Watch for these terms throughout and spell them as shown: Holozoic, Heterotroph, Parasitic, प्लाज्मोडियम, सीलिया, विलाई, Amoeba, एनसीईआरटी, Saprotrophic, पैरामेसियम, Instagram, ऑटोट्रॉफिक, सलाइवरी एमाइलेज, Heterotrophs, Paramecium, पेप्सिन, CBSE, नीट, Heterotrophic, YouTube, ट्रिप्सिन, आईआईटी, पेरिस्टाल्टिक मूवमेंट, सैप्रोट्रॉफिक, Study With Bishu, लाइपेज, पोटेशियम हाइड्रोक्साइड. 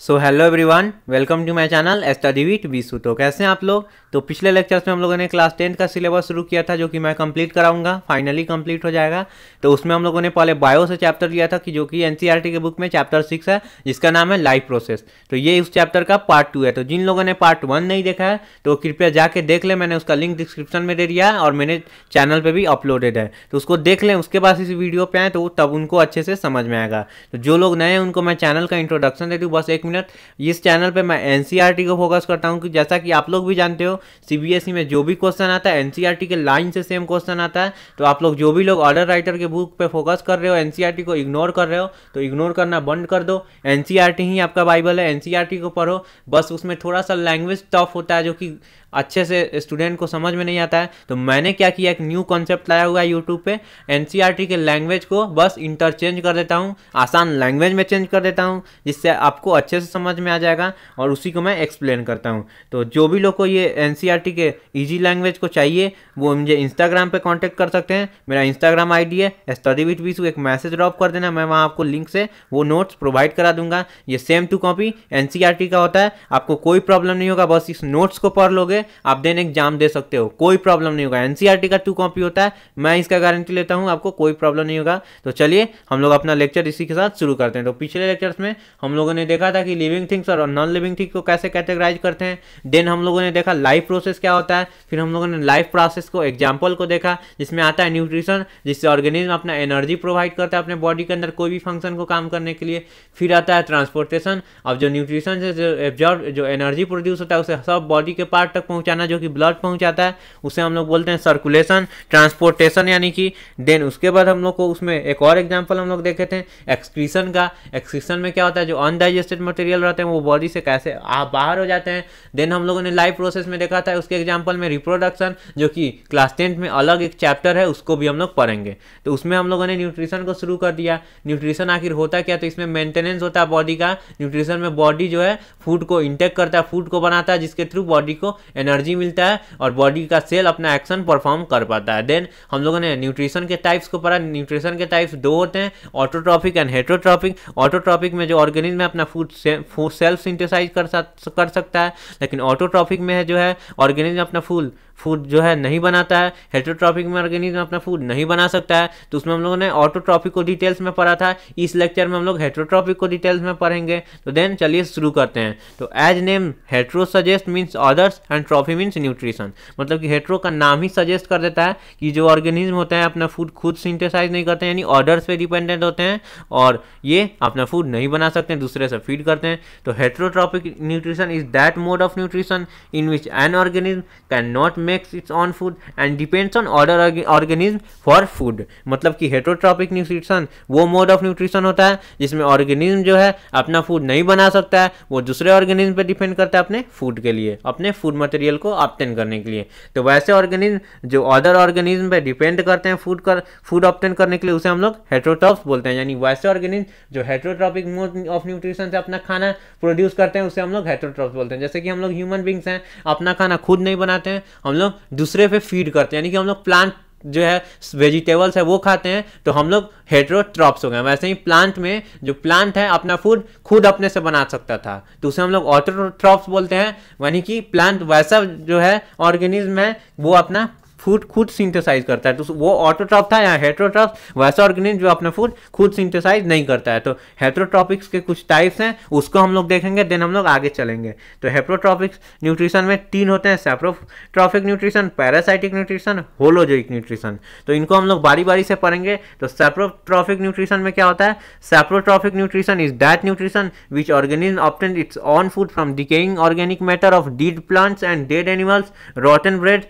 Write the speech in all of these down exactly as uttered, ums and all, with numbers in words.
So hello everyone, welcome to my channel study with Bishu. तो कैसे हैं आप लोग? तो पिछले लेक्चर्स में हम लोगों ने क्लास टेंथ का सिलेबस शुरू किया था, जो कि मैं कंप्लीट कराऊंगा, फाइनली कंप्लीट हो जाएगा। तो उसमें हम लोगों ने पहले बायो से चैप्टर लिया था कि जो कि एनसीईआरटी के बुक में चैप्टर सिक्स है, जिसका नाम है लाइफ प्रोसेस। तो ये उस चैप्टर का पार्ट टू है। तो जिन लोगों ने पार्ट वन नहीं देखा है तो कृपया जाके देख ले, मैंने उसका लिंक डिस्क्रिप्शन में दे दिया है और मेरे चैनल पर भी अपलोडेड है, तो उसको देख लें। उसके बाद इस वीडियो पर आए तो तब उनको अच्छे से समझ में आएगा। तो जो लोग नए हैं उनको मैं चैनल का इंट्रोडक्शन दे दूँ। बस एक मिनट, इस चैनल पे मैं एनसीईआरटी को फोकस करता हूँ कि जैसा कि आप लोग भी जानते हो सीबीएसई में जो भी क्वेश्चन आता है एनसीईआरटी के लाइन से सेम क्वेश्चन आता है। तो आप लोग जो भी लोग ऑर्डर राइटर के बुक पे फोकस कर रहे हो, एनसीईआरटी को इग्नोर कर रहे हो, तो इग्नोर करना बंद कर दो। एनसीईआरटी ही आपका बाइबल है, एनसीईआरटी को पढ़ो। बस उसमें थोड़ा सा लैंग्वेज टफ होता है जो कि अच्छे से स्टूडेंट को समझ में नहीं आता है। तो मैंने क्या किया, एक न्यू कॉन्सेप्ट लाया हुआ है यूट्यूब पे। एनसीईआरटी के लैंग्वेज को बस इंटरचेंज कर देता हूँ, आसान लैंग्वेज में चेंज कर देता हूँ, जिससे आपको अच्छे से समझ में आ जाएगा और उसी को मैं एक्सप्लेन करता हूँ। तो जो भी लोग को ये एनसीईआरटी के इजी लैंग्वेज को चाहिए वो मुझे इंस्टाग्राम पे कांटेक्ट कर सकते हैं। मेरा इंस्टाग्राम आईडी है स्टडी विथ बिशु, एक मैसेज ड्रॉप कर देना, मैं वहाँ आपको लिंक से वो नोट्स प्रोवाइड करा दूंगा। ये सेम टू कॉपी एनसीईआरटी का होता है, आपको कोई प्रॉब्लम नहीं होगा। बस इस नोट्स को पढ़ लोगे आप, देन एग्जाम दे सकते हो, कोई प्रॉब्लम नहीं होगा। एनसीईआरटी का टू कॉपी होता है, मैं इसका गारंटी लेता हूँ, आपको कोई प्रॉब्लम नहीं होगा। तो चलिए हम लोग अपना लेक्चर इसी के साथ शुरू करते हैं। तो पिछले लेक्चर्स में हम लोगों ने देखा था कि लिविंग थिंग्स और नॉन लिविंग थिंग्स को कैसे कैटेगराइज करते हैं। देन हम लोगों ने देखा लाइफ प्रोसेस क्या होता है। फिर हम लोगों ने लाइफ प्रोसेस को एग्जाम्पल को देखा, जिसमें आता है न्यूट्रिशन, जिससे ऑर्गेनिज्म अपना एनर्जी प्रोवाइड करता है अपने बॉडी के अंदर कोई भी फंक्शन को काम करने के लिए। फिर आता है ट्रांसपोर्टेशन, अब जो न्यूट्रिशन से जो एब्जॉर्ब जो एनर्जी प्रोड्यूस होता है उसे सब बॉडी के पार्ट तक पहुंचाना, जो कि ब्लड पहुंचाता है, उसे हम लोग बोलते हैं सर्कुलेशन, ट्रांसपोर्टेशन यानी कि। देन उसके बाद हम लोग को उसमें एक और एग्जाम्पल हम लोग देखे थे एक्सक्रीशन का। एक्सक्रीशन में क्या होता है, जो अनडाइजेस्टेड मटेरियल रहते हैं वो बॉडी से कैसे बाहर हो जाते हैं। देन हम लोगों ने लाइफ प्रोसेस में देखा था, उसके एग्जाम्पल में रिप्रोडक्शन, जो कि क्लास टेंथ में अलग एक चैप्टर है, उसको भी हम लोग पढ़ेंगे। तो उसमें हम लोगों ने न्यूट्रिशन को शुरू कर दिया। न्यूट्रिशन आखिर होता क्या, तो इसमें मेंटेनेंस होता है बॉडी का। न्यूट्रिशन में बॉडी जो है फूड को इंटेक करता है, फूड को बनाता है, जिसके थ्रू बॉडी को एनर्जी मिलता है और बॉडी का सेल अपना एक्शन परफॉर्म कर पाता है। देन हम लोगों ने न्यूट्रिशन के टाइप्स को पढ़ा। न्यूट्रिशन के टाइप्स दो होते हैं, ऑटोट्रॉफिक एंड हेटरोट्रॉफिक। ऑटोट्रॉफिक में जो ऑर्गेनिज्म अपना फूड से, फूड सेल्फ सिंथेसाइज कर, कर सकता है, लेकिन ऑटोट्रॉफिक में है जो है ऑर्गेनिज्म अपना फूल फूड जो है नहीं बनाता है। हेटरोट्रॉफिक में ऑर्गेनिज्म अपना फूड नहीं बना सकता है। तो उसमें हम लोगों ने ऑटोट्रॉफिक को डिटेल्स में पढ़ा था, इस लेक्चर में हम लोग हेटरोट्रॉफिक को डिटेल्स में पढ़ेंगे। तो देन चलिए शुरू करते हैं। तो as name hetero suggest means others and trophy means nutrition, मतलब कि हेटरो का नाम ही सजेस्ट कर देता है कि जो ऑर्गेनिज्म होते हैं अपना फूड खुद सिंथेसाइज नहीं करते, यानी ऑर्डर्स पे डिपेंडेंट होते हैं और ये अपना फूड नहीं बना सकते, दूसरे से फीड करते हैं। तो heterotrophic nutrition is that mode of nutrition in which an organism can not makes its own food and depends on other organism for food। मतलब कि हेटरोट्रॉपिक न्यूट्रिशन वो मोड ऑफ न्यूट्रिशन होता है जिसमें ऑर्गेनिज्म जो है अपना फूड नहीं बना सकता है, वो दूसरे ऑर्गेनिज्म पे डिपेंड करता है अपने फूड के लिए, अपने फूड मटेरियल को ऑब्टेन करने के लिए। तो वैसे ऑर्गेनिज्म जो अदर ऑर्गेनिज्म पे डिपेंड करते हैं फूड कर फूड ऑब्टेन करने के लिए, उसे हम लोग हेटरोट्रॉफ्स बोलते हैं। यानी वैसे ऑर्गेनिज्म जो हेटरोट्रॉपिक मोड ऑफ न्यूट्रिशन से अपना खाना प्रोड्यूस करते हैं उसे हम लोग हेटरोट्रॉफ्स बोलते हैं। जैसे कि हम लोग ह्यूमन बींग्स हैं, अपना खाना खुद नहीं बनाते हैं, हम लोग दूसरे पे फीड करते हैं, यानी कि हम लोग प्लांट जो है वेजिटेबल्स है वो खाते हैं, तो हम लोग हेटरोट्रॉप्स हो गए। वैसे ही प्लांट में जो प्लांट है अपना फूड खुद अपने से बना सकता था, तो उसे हम लोग ऑटोट्रॉप्स बोलते हैं। यानी कि प्लांट वैसा जो है ऑर्गेनिज्म है वो अपना फूड खुद सिंथेसाइज करता है, तो वो ऑटोट्रॉफ था। यहाँ हेटरोट्रॉफ वैसा ऑर्गेनिज्म जो अपना फूड खुद सिंथेसाइज नहीं करता है। तो हेटरोट्रॉपिक्स के कुछ टाइप्स हैं, उसको हम लोग देखेंगे, देन हम लोग आगे चलेंगे। तो हेटरोट्रॉपिक्स न्यूट्रिशन में तीन होते हैं, सैप्रोट्रॉफिक nutrition, parasitic nutrition, holozoic nutrition. तो इनको हम लोग बारी बारी से पढ़ेंगे। तो सैप्रोट्रॉफिक न्यूट्रिशन में क्या होता है, सैप्रोट्रॉफिक nutrition is that nutrition which organism obtain its own food from decaying organic matter of dead plants and dead animals, rotten bread.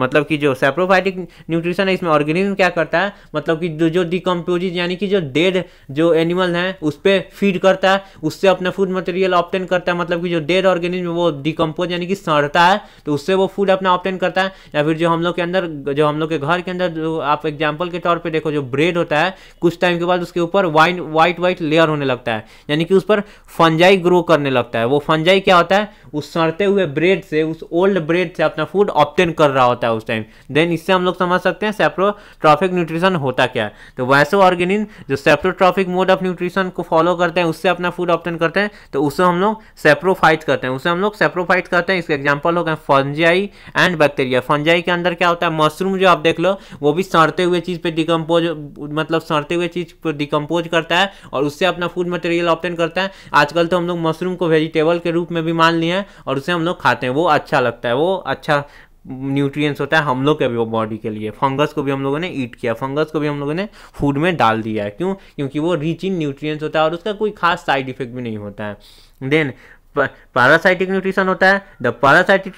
मतलब कि जो सैप्रोफाइटिक न्यूट्रिशन है इसमें ऑर्गेनिज्म क्या करता है, मतलब कि जो डिकम्पोजिट यानी कि जो डेड जो एनिमल हैं उस पर फीड करता है, उससे अपना फूड मटेरियल ऑब्टेन करता है। मतलब कि जो डेड ऑर्गेनिज्म वो डिकम्पोज यानी कि सड़ता है, तो उससे वो फूड अपना ऑब्टेन करता है। या फिर जो हम लोग के अंदर जो हम लोग के घर के अंदर जो आप एग्जाम्पल के तौर पर देखो, जो ब्रेड होता है कुछ टाइम के बाद उसके ऊपर वाइट वाइट वाइट लेयर होने लगता है, यानी कि उस पर फंजाई ग्रो करने लगता है। वो फंजाई क्या होता है, उस सड़ते हुए ब्रेड से, उस ओल्ड ब्रेड से अपना फूड ऑब्टेन कर रहा होता है। होता है उस टाइम। देन इससे हम लोग समझ सकते हैं सेप्रोट्रॉफिक न्यूट्रिशन होता क्या है। तो वैसो ऑर्गेनिज जो सेप्रोट्रॉफिक मोड ऑफ न्यूट्रिशन को फॉलो करते हैं उससे अपना फूड ऑप्टेन करते हैं, तो उसे हम लोग सेप्रोफाइट करते हैं उसे हम लोग सेप्रोफाइट करते हैं। इसके एग्जाम्पल हो गए फंजाई एंड बैक्टीरिया। फंजाई के अंदर क्या होता है, मशरूम जो आप देख लो वो भी सड़ते हुए चीज़ पे डिकम्पोज मतलब सड़ते हुए चीज़ पर डिकम्पोज करता है और उससे अपना फूड मटेरियल ऑप्टेन करता है। आजकल तो हम लोग मशरूम को वेजिटेबल के रूप में भी मान लिए हैं और उसे हम लोग खाते हैं, वो अच्छा लगता है, वो अच्छा न्यूट्रिएंट्स होता है हम लोग के भी बॉडी के लिए। फंगस को भी हम लोगों ने ईट किया, फंगस को भी हम लोगों ने फूड में डाल दिया है, क्यों? क्योंकि वो रिच इन न्यूट्रिएंट्स होता है और उसका कोई खास साइड इफेक्ट भी नहीं होता है। देन पैरासाइटिक न्यूट्रिशन होता है। The parasitic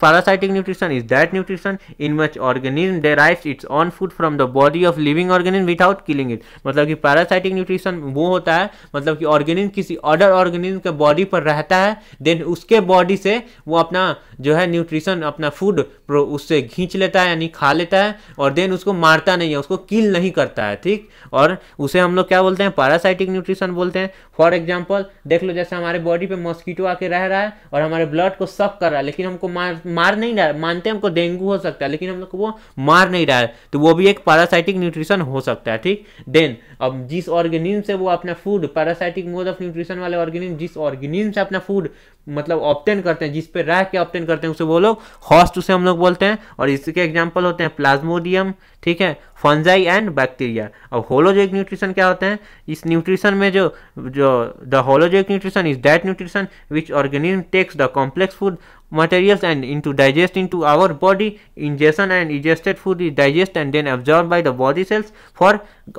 parasitic nutrition is that nutrition in which organism derives its own food from the body of living organism without killing it. मतलब कि पैरासाइटिक न्यूट्रिशन वो होता है मतलब कि ऑर्गेनिज्म किसी अदर ऑर्गेनिज्म के बॉडी पर रहता है, देन उसके बॉडी से वो अपना जो है न्यूट्रिशन अपना फूड उससे खींच लेता है यानी खा लेता है और देन उसको मारता नहीं है, उसको किल नहीं करता है, ठीक। और उसे हम लोग क्या बोलते हैं, पैरासाइटिक न्यूट्रिशन बोलते हैं। फॉर एग्जाम्पल देख लो, जैसे हमारे बॉडी पे कीटो आके रह रहा है और हमारे ब्लड को सक कर रहा है लेकिन हमको मार मार नहीं रहा है, मानते हैं हमको डेंगू हो सकता है लेकिन हम लोग को वो मार नहीं रहा है, तो वो भी एक पैरासाइटिक न्यूट्रिशन हो सकता है, ठीक। देन अब जिस ऑर्गेनिज्म से वो अपना food parasitic mode of nutrition वाले ऑर्गेनिज्म जिस ऑर्गेनिज्म से अपना फूड मतलब ऑप्टेन करते हैं, जिस पे रह के ऑप्टेन करते हैं उसे वो लोग होस्ट उसे हम लोग बोलते हैं। और इसके एग्जाम्पल होते हैं प्लाज्मोडियम, ठीक है, फंजाई एंड बैक्टीरिया। अब होलोजोइक न्यूट्रिशन क्या होते हैं, इस न्यूट्रिशन में जो जो the holozoic nutrition is that nutrition which organism takes the complex food materials and into digest into our body. Ingestion and ingested food is digest and then absorbed by the body cells for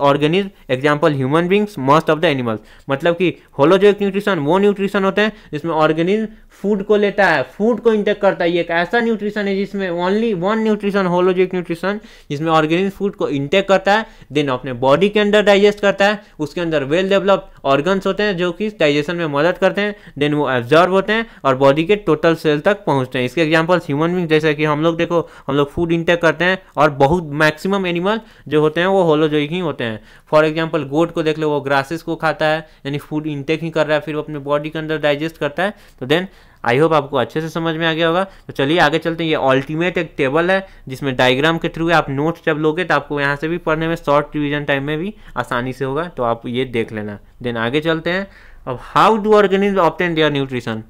organism, example human beings, most of the animals. मतलब कि holozoic nutrition वो nutrition होते हैं जिसमें organism food को लेता है, food को इंटेक करता है। ये एक ऐसा न्यूट्रिशन है जिसमें only one nutrition holozoic nutrition जिसमें organism फूड को इंटेक करता है, देन अपने बॉडी के अंदर डाइजेस्ट करता है, उसके अंदर वेल डेवलप्ड ऑर्गन्स होते हैं जो कि डाइजेशन में मदद करते हैं, देन वो एब्जॉर्ब होते हैं और बॉडी के टोटल सेल तक पहुंचते हैं। इसके एग्जांपल्स ह्यूमन बीइंग, जैसे कि हम लोग देखो हम लोग फूड इंटेक करते हैं और बहुत मैक्सिमम एनिमल जो होते हैं वो होलोजोइक ही होते हैं। फॉर एग्जांपल गोट को देख लो, वो ग्रासेस को खाता है यानी फूड इंटेक ही कर रहा है, फिर वो अपने बॉडी के अंदर डाइजेस्ट करता है। तो देन आई होप आपको अच्छे से समझ में आ गया होगा। तो चलिए आगे चलते हैं। ये अल्टीमेट एक टेबल है जिसमें डायग्राम के थ्रू आप नोट्स जब लोगे तो आपको यहाँ से भी पढ़ने में शॉर्ट रिविजन टाइम में भी आसानी से होगा, तो आप ये देख लेना। देन आगे चलते हैं। अब how do organism obtain their nutrition.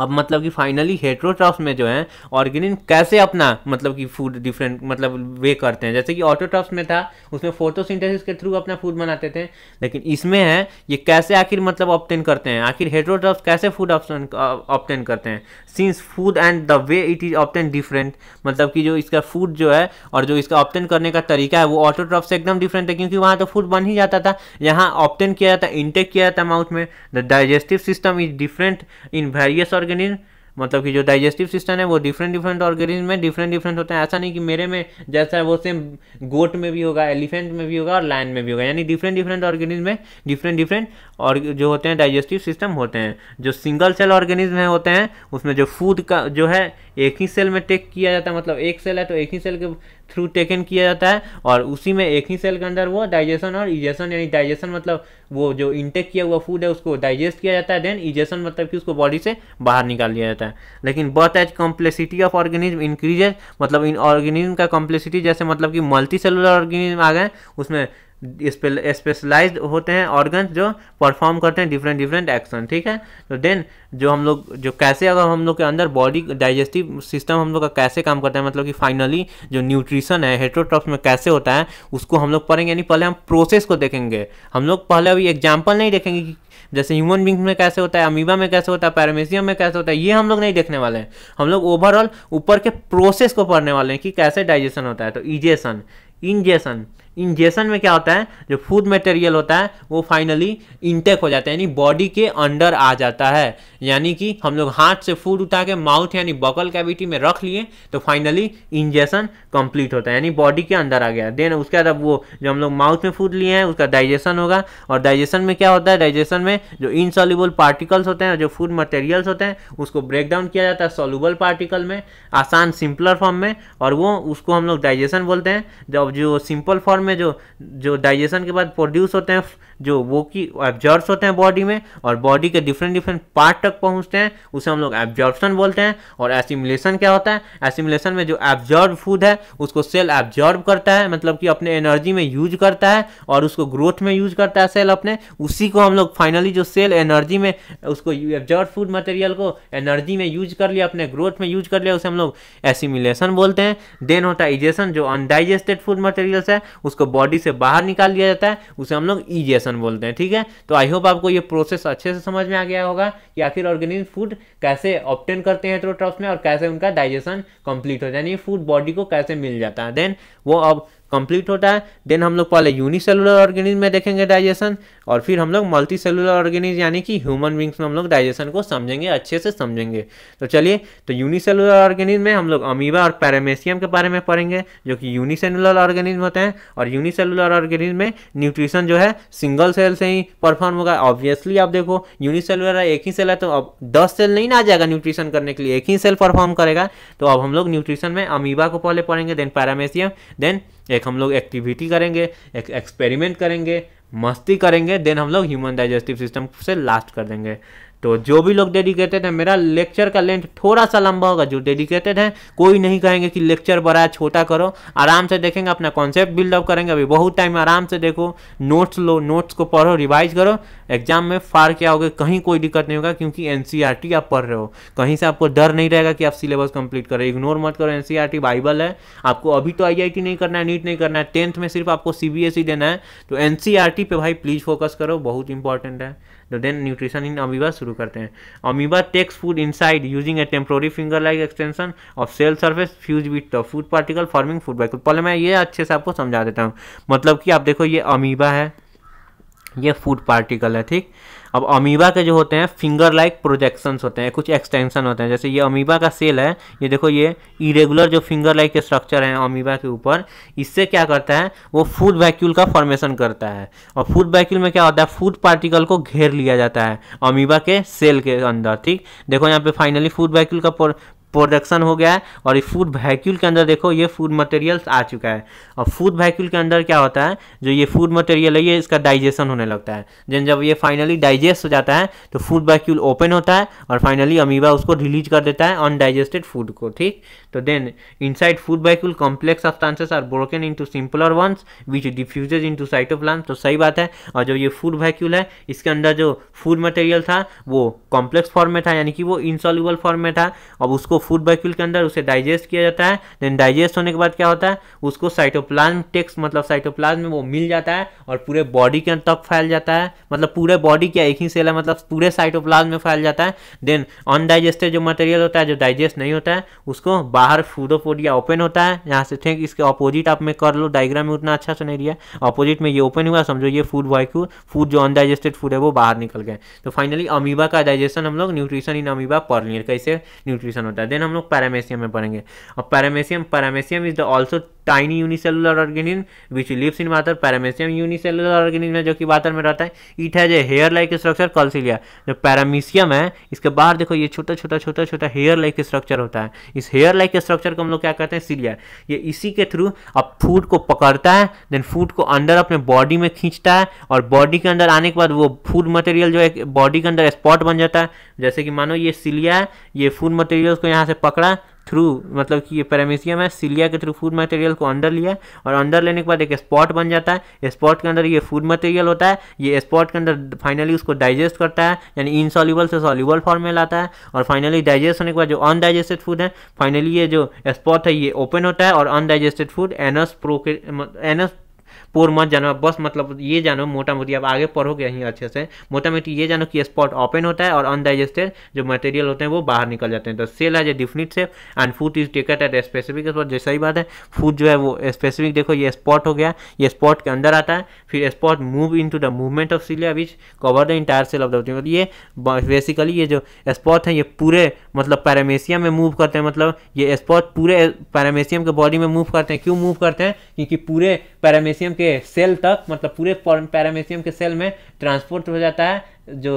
अब मतलब कि फाइनली हेटरोट्रॉफ में जो है ऑर्गेनिज्म कैसे अपना मतलब कि फूड डिफरेंट मतलब वे करते हैं। जैसे कि ऑटोट्रॉफ्स में था, उसमें फोटोसिंथेसिस के थ्रू अपना फूड बनाते थे, लेकिन इसमें है ये कैसे आखिर मतलब ऑब्टेन करते हैं, आखिर हेटरोट्रॉफ्स कैसे फूड ऑप्शन ऑब्टेन करते हैं। Since food and the way it is obtain different, मतलब कि जो इसका फूड जो है और जो इसका ऑब्टेन करने का तरीका है वो ऑटोट्रॉफ से एकदम डिफरेंट है, क्योंकि वहाँ तो फूड बन ही जाता था, यहाँ ऑब्टेन किया जाता, इंटेक किया जाता माउथ में। The digestive system is different in various organism, मतलब कि जो डाइजेस्टिव सिस्टम है वो डिफरेंट डिफरेंट ऑर्गेनिज्म में डिफरेंट डिफरेंट होता है। ऐसा नहीं कि मेरे में जैसा है वो सेम गोट में भी होगा, एलिफेंट में भी होगा और लायन में भी होगा, यानी डिफरेंट डिफरेंट ऑर्गेनिज्म में डिफरेंट डिफरेंट और जो होते हैं डाइजेस्टिव सिस्टम होते हैं। जो सिंगल सेल ऑर्गेनिज्म है होते हैं उसमें जो फूड का जो है एक ही सेल में टेक किया जाता है, मतलब एक सेल है तो एक ही सेल के थ्रू टेकन किया जाता है और उसी में एक ही सेल के अंदर वो डाइजेशन और इजेशन यानी डाइजेशन मतलब वो जो इंटेक किया हुआ फूड है उसको डाइजेस्ट किया जाता है, देन इजेशन मतलब कि उसको बॉडी से बाहर निकाल लिया जाता है। लेकिन but as complexity of organism increases, मतलब इन ऑर्गेनिज्म का कॉम्प्लेक्सिटी जैसे मतलब कि मल्टी सेलुलर ऑर्गेनिज्म आ गए, उसमें स्पेशलाइज्ड होते हैं ऑर्गन्स जो परफॉर्म करते हैं डिफरेंट डिफरेंट एक्शन, ठीक है। तो देन जो हम लोग जो कैसे अगर हम लोग के अंदर बॉडी डाइजेस्टिव सिस्टम हम लोग का कैसे काम करता है, मतलब कि फाइनली जो न्यूट्रिशन है हेटरोट्रॉफ में कैसे होता है उसको हम लोग पढ़ेंगे, यानी पहले हम प्रोसेस को देखेंगे। हम लोग पहले अभी एग्जाम्पल नहीं देखेंगे कि जैसे ह्यूमन बींग्स में कैसे होता है, अमीबा में कैसे होता है, पैरामेसियम में कैसे होता है, ये हम लोग नहीं देखने वाले हैं। हम लोग ओवरऑल ऊपर के प्रोसेस को पढ़ने वाले हैं कि कैसे डाइजेशन होता है। तो इजेशन इंजेशन इंजेशन में क्या होता है, जो फूड मटेरियल होता है वो फाइनली इंटेक हो जाता है यानी बॉडी के अंडर आ जाता है, यानी कि हम लोग हाथ से फूड उठा के माउथ यानी बकल कैविटी में रख लिए तो फाइनली इंजेशन कंप्लीट होता है यानी बॉडी के अंदर आ गया। देन उसके बाद वो जो हम लोग माउथ में फूड लिए हैं उसका डाइजेशन होगा और डाइजेशन में क्या होता है, डाइजेशन में जो इनसॉल्युबल पार्टिकल्स होते हैं जो फूड मटेरियल्स होते हैं उसको ब्रेक डाउन किया जाता है सॉल्युबल पार्टिकल में आसान सिंपलर फॉर्म में और वो उसको हम लोग डाइजेशन बोलते हैं। जब जो सिंपल फॉर्म में जो जो डाइजेशन के बाद प्रोड्यूस होते हैं जो वो कि एब्जॉर्ब्स होते हैं बॉडी में और बॉडी के डिफरेंट डिफरेंट पार्ट तक पहुंचते हैं, उसे हम लोग एब्जॉर्प्शन बोलते हैं। और एसिमुलेशन क्या होता है? एसिमुलेशन में जो एब्जॉर्ब फूड है उसको सेल एब्जॉर्ब करता है, मतलब कि अपने एनर्जी में यूज करता है और उसको ग्रोथ में यूज करता है सेल अपने। उसी को हम लोग फाइनली जो सेल एनर्जी में उसको एब्जॉर्ब फूड मटेरियल को एनर्जी में यूज कर लिया, अपने ग्रोथ में यूज कर लिया, उसे हम लोग एसिमुलेशन बोलते हैं। देन होता है इजेशन, जो अनडाइजेस्टेड फूड मटेरियल्स है उसको बॉडी से बाहर निकाल लिया जाता है, उसे हम लोग इजेशन बोलते हैं। ठीक है, तो आई होप आपको ये प्रोसेस अच्छे से समझ में आ गया होगा कि आखिर ऑर्गेनिज्म फूड कैसे ऑब्टेन करते हैं हेटरोट्रॉफ्स में और कैसे उनका डाइजेशन कंप्लीट हो जाए, यानी फूड बॉडी को कैसे मिल जाता है। देन वो अब कंप्लीट होता है। देन हम लोग पहले यूनिसेलुलर ऑर्गेनिज्म में देखेंगे डाइजेशन और फिर हम लोग मल्टीसेलुलर ऑर्गेनिज्म यानी कि ह्यूमन बींग्स में हम लोग डाइजेशन को समझेंगे, अच्छे से समझेंगे। तो चलिए, तो यूनिसेलुलर ऑर्गेनिज्म में हम लोग अमीबा और पैरामेसियम के बारे में पढ़ेंगे जो कि यूनिसेलुलर ऑर्गेनिज्म होते हैं। और यूनिसेलुलर ऑर्गेनिज्म में न्यूट्रिशन जो है सिंगल सेल से ही परफॉर्म होगा। ऑब्वियसली आप देखो यूनिसेलुलर एक ही सेल है तो अब दस सेल नहीं ना जाएगा न्यूट्रिशन करने के लिए, एक ही सेल परफॉर्म करेगा। तो अब हम लोग न्यूट्रिशन में अमीबा को पहले पढ़ेंगे, देन पैरामेसियम, देन एक हम लोग एक्टिविटी करेंगे, एक एक्सपेरिमेंट करेंगे, मस्ती करेंगे, देन हम लोग ह्यूमन डाइजेस्टिव सिस्टम से लास्ट कर देंगे। तो जो भी लोग डेडिकेटेड हैं, मेरा लेक्चर का लेंथ थोड़ा सा लंबा होगा, जो डेडिकेटेड है कोई नहीं कहेंगे कि लेक्चर बड़ा है छोटा करो, आराम से देखेंगे, अपना कॉन्सेप्ट बिल्डअप करेंगे। अभी बहुत टाइम, आराम से देखो, नोट्स लो, नोट्स को पढ़ो, रिवाइज करो, एग्जाम में फार क्या होगा, कहीं कोई दिक्कत नहीं होगा क्योंकि एनसीईआरटी आप पढ़ रहे हो, कहीं से आपको डर नहीं रहेगा कि आप सिलेबस कंप्लीट करो। इग्नोर मत करो, एनसीईआरटी बाइबल है। आपको अभी तो आईआईटी नहीं करना है, नीट नहीं करना है, टेंथ में सिर्फ आपको सीबीएसई देना है, तो एनसीईआरटी पे भाई प्लीज फोकस करो, बहुत इंपॉर्टेंट है। तो देन न्यूट्रिशन इन अमीबा शुरू करते हैं। Amoeba takes food inside using a temporary finger like extension of cell surface fuse with the food particle forming food bike. पहले मैं ये अच्छे से आपको समझा देता हूँ, मतलब कि आप देखो ये अमीबा है, ये फूड पार्टिकल है। ठीक, अब अमीबा के जो होते हैं फिंगर लाइक प्रोजेक्शंस होते हैं, कुछ एक्सटेंशन होते हैं। जैसे ये अमीबा का सेल है, ये देखो ये इरेगुलर जो फिंगर लाइक के स्ट्रक्चर हैं अमीबा के ऊपर, इससे क्या करता है वो फूड वैक्यूल का फॉर्मेशन करता है। और फूड वैक्यूल में क्या होता है, फूड पार्टिकल को घेर लिया जाता है अमीबा के सेल के अंदर। ठीक, देखो यहाँ पे फाइनली फूड वैक्यूल का प्रोडक्शन हो गया है और ये फूड वैक्यूल के अंदर देखो ये फूड मटेरियल्स आ चुका है। और फूड वैक्यूल के अंदर क्या होता है, जो ये फूड मटेरियल है ये इसका डाइजेशन होने लगता है। देन जब ये फाइनली डाइजेस्ट हो जाता है तो फूड वैक्यूल ओपन होता है और फाइनली अमीबा उसको रिलीज कर देता है अनडाइजेस्टेड फूड को। ठीक, तो then inside food vacuole complex substances are broken into simpler ones which diffuses into cytoplasm. तो सही बात है, और जो ये फूड वैक्यूल है इसके अंदर जो फूड मटेरियल था वो कॉम्प्लेक्स फॉर्म में था, यानी कि वो इनसॉल्युबल फॉर्म में था। अब उसको फूड वैक्यूल के अंदर उसे डाइजेस्ट किया जाता है। देन डाइजेस्ट होने के बाद क्या होता है, उसको साइटोप्लाज्म टेक्स मतलब साइटोप्लाज्म में वो मिल जाता है और पूरे बॉडी के तक फैल जाता है, मतलब पूरे बॉडी क्या एक ही सेल है, मतलब पूरे साइटोप्लाज्म में फैल जाता है। देन अनडाइजेस्टेड जो मटेरियल होता है, जो डाइजेस्ट नहीं होता है, उसको बाहर फूडोपोडिया ओपन होता है। यहाँ से थिंक इसके ऑपोजिट आप में कर लो, डायग्राम में उतना अच्छा से नहीं दिया, ऑपोजिट में ये ओपन हुआ, समझो ये फूड वैक्यूल, फूड जो अनडाइजेस्टेड फूड है वो बाहर निकल गए। तो फाइनली अमीबा का डाइजेशन हम लोग न्यूट्रिशन इन अमीबा पढ़ लिए, कैसे न्यूट्रिशन होता है। देन हम लोग पैरामेसियम में पढ़ेंगे। अब पैरामेसियम पैरामेसियम is the also tiny unicellular organism which lives in water. पैरामेसियम unicellular organism है जो कि वाटर में रहता है। It has a hair like structure called cilia. जो पैरामेसियम है इसके बाहर देखो ये छोटा छोटा छोटा छोटा हेयर लाइक स्ट्रक्चर होता है। इस हेयर लाइक स्ट्रक्चर को हम लोग क्या कहते हैं, सीलिया। ये इसी के थ्रू अब फूड को पकड़ता है, देन फूड को अंदर अपने बॉडी में खींचता है और बॉडी के अंदर आने के बाद वो फूड मटेरियल जो है बॉडी के अंदर स्पॉट बन जाता है। जैसे कि मानो ये सीलिया है, ये फूड मटेरियल को यहाँ से पकड़ा थ्रू, मतलब कि ये पैरामेसियम है, सीलिया के थ्रू फूड मटेरियल को अंदर लिया और अंदर लेने के बाद एक स्पॉट बन जाता है। स्पॉट के अंदर ये फूड मटेरियल होता है, ये स्पॉट के अंदर फाइनली उसको डाइजेस्ट करता है, यानी इनसॉल्युबल से सॉल्युबल फॉर्म में लाता है। और फाइनली डाइजेस्ट होने के बाद जो अनडाइजेस्टेड फूड है, फाइनली ये जो स्पॉट है ये ओपन होता है और अनडाइजेस्टेड फूड एनस प्रो एनस पोर मत जानो बस, मतलब ये जानो मोटा मोटी, आप आगे पढ़ोगे यहीं अच्छे से, मोटा मोटी ये जानो कि स्पॉट ओपन होता है और अनडाइजेस्टेड जो मटेरियल होते हैं वो बाहर निकल जाते हैं। तो सेल है जो definite shape and food is taken at specific spot. जैसा ही बात है, फूड जो है वो स्पेसिफिक, देखो ये स्पॉट हो गया, ये स्पॉट के अंदर आता है, फिर spot move into the movement of सीलिया which cover the entire cell of the. ये बेसिकली ये जो स्पॉट है ये पूरे मतलब पैरामेसियम में मूव करते हैं, मतलब ये स्पॉट पूरे पैरामेसियम के बॉडी में मूव करते हैं। क्यों मूव करते हैं, क्योंकि पूरे पैरामेसियम के सेल तक, मतलब पूरे पैरामेशियम के सेल में ट्रांसपोर्ट हो जाता है। जो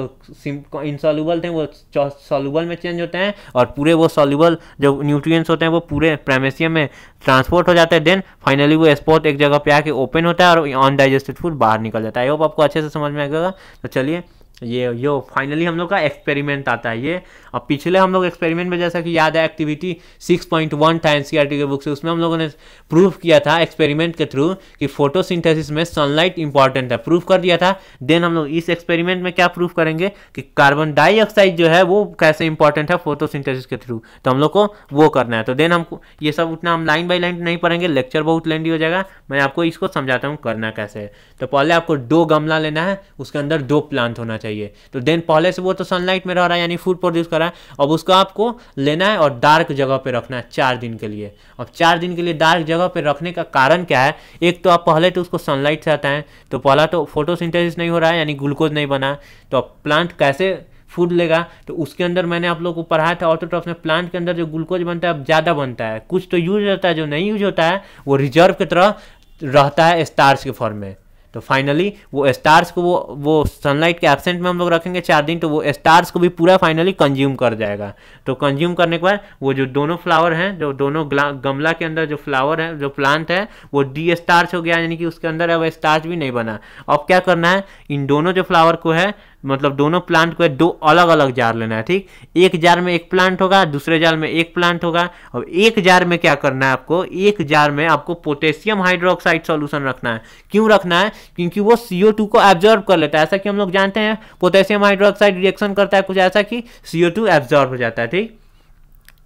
इनसॉल्यूबल थे वो सॉल्यूबल में चेंज होते हैं और पूरे वो सॉल्यूबल जो न्यूट्रिएंट्स होते हैं वो पूरे पैरामेशियम में ट्रांसपोर्ट हो जाते हैं। देन फाइनली वो स्पॉट एक जगह पे आके ओपन होता है और अनडाइजेस्टेड फूड बाहर निकल जाता है। ये आपको अच्छे से समझ में आएगा। तो चलिए ये यो फाइनली हम लोग का एक्सपेरिमेंट आता है ये। अब पिछले हम लोग एक्सपेरिमेंट में जैसा कि याद है एक्टिविटी सिक्स पॉइंट वन था एनसीईआरटी के बुक से, उसमें हम लोगों ने प्रूफ किया था एक्सपेरिमेंट के थ्रू कि फोटोसिंथेसिस में सनलाइट इंपॉर्टेंट है, प्रूफ कर दिया था। देन हम लोग इस एक्सपेरिमेंट में क्या प्रूफ करेंगे कि कार्बन डाइऑक्साइड जो है वो कैसे इंपॉर्टेंट है फोटोसिंथेसिस के थ्रू, तो हम लोग को वो करना है। तो देन हमको ये सब उतना हम लाइन बाई लाइन नहीं पढ़ेंगे, लेक्चर बहुत लेंथी हो जाएगा। मैं आपको इसको समझाता हूँ करना कैसे है। तो पहले आपको दो गमला लेना है, उसके अंदर दो प्लांट होना चाहिए चाहिए। तो देन पहले से वो तो सनलाइट में रह रहा है यानी फूड प्रोड्यूस कर रहा है। अब उसको आपको लेना है और डार्क जगह पे रखना है चार दिन के लिए। अब चार दिन के लिए डार्क जगह पे रखने का कारण क्या है, एक तो आप पहले तो उसको सनलाइट से हटाएं, तो पहला तो फोटोसिंथेसिस नहीं हो रहा है यानी ग्लूकोज नहीं बना, तो अब प्लांट कैसे फूड लेगा। तो उसके अंदर मैंने आप लोगों को पढ़ाया था ऑटोट्रॉफ में, प्लांट के अंदर जो ग्लूकोज बनता है अब ज़्यादा बनता है, कुछ तो यूज होता है, जो नहीं यूज होता है वो रिजर्व की तरह रहता है स्टार्च के फॉर्म में। तो फाइनली वो स्टार्स को वो वो सनलाइट के एब्सेंट में हम लोग रखेंगे चार दिन, तो वो स्टार्स को भी पूरा फाइनली कंज्यूम कर जाएगा। तो कंज्यूम करने के बाद वो जो दोनों फ्लावर हैं, जो दोनों गमला के अंदर जो फ्लावर है जो प्लांट है वो डी स्टार्च हो गया, यानी कि उसके अंदर अब स्टार्च भी नहीं बना। अब क्या करना है, इन दोनों जो फ्लावर को है मतलब दोनों प्लांट को दो अलग अलग जार लेना है, ठीक। एक जार में एक प्लांट होगा, दूसरे जार में एक प्लांट होगा। और एक जार में क्या करना है आपको, एक जार में आपको पोटेशियम हाइड्रोक्साइड सॉल्यूशन रखना है। क्यों रखना है, क्योंकि वो सी ओ टू को एब्जॉर्ब कर लेता है। ऐसा कि हम लोग जानते हैं पोटेशियम हाइड्रोक्साइड रिएक्शन करता है कुछ ऐसा कि सी ओ टू एब्जॉर्ब हो जाता है, ठीक।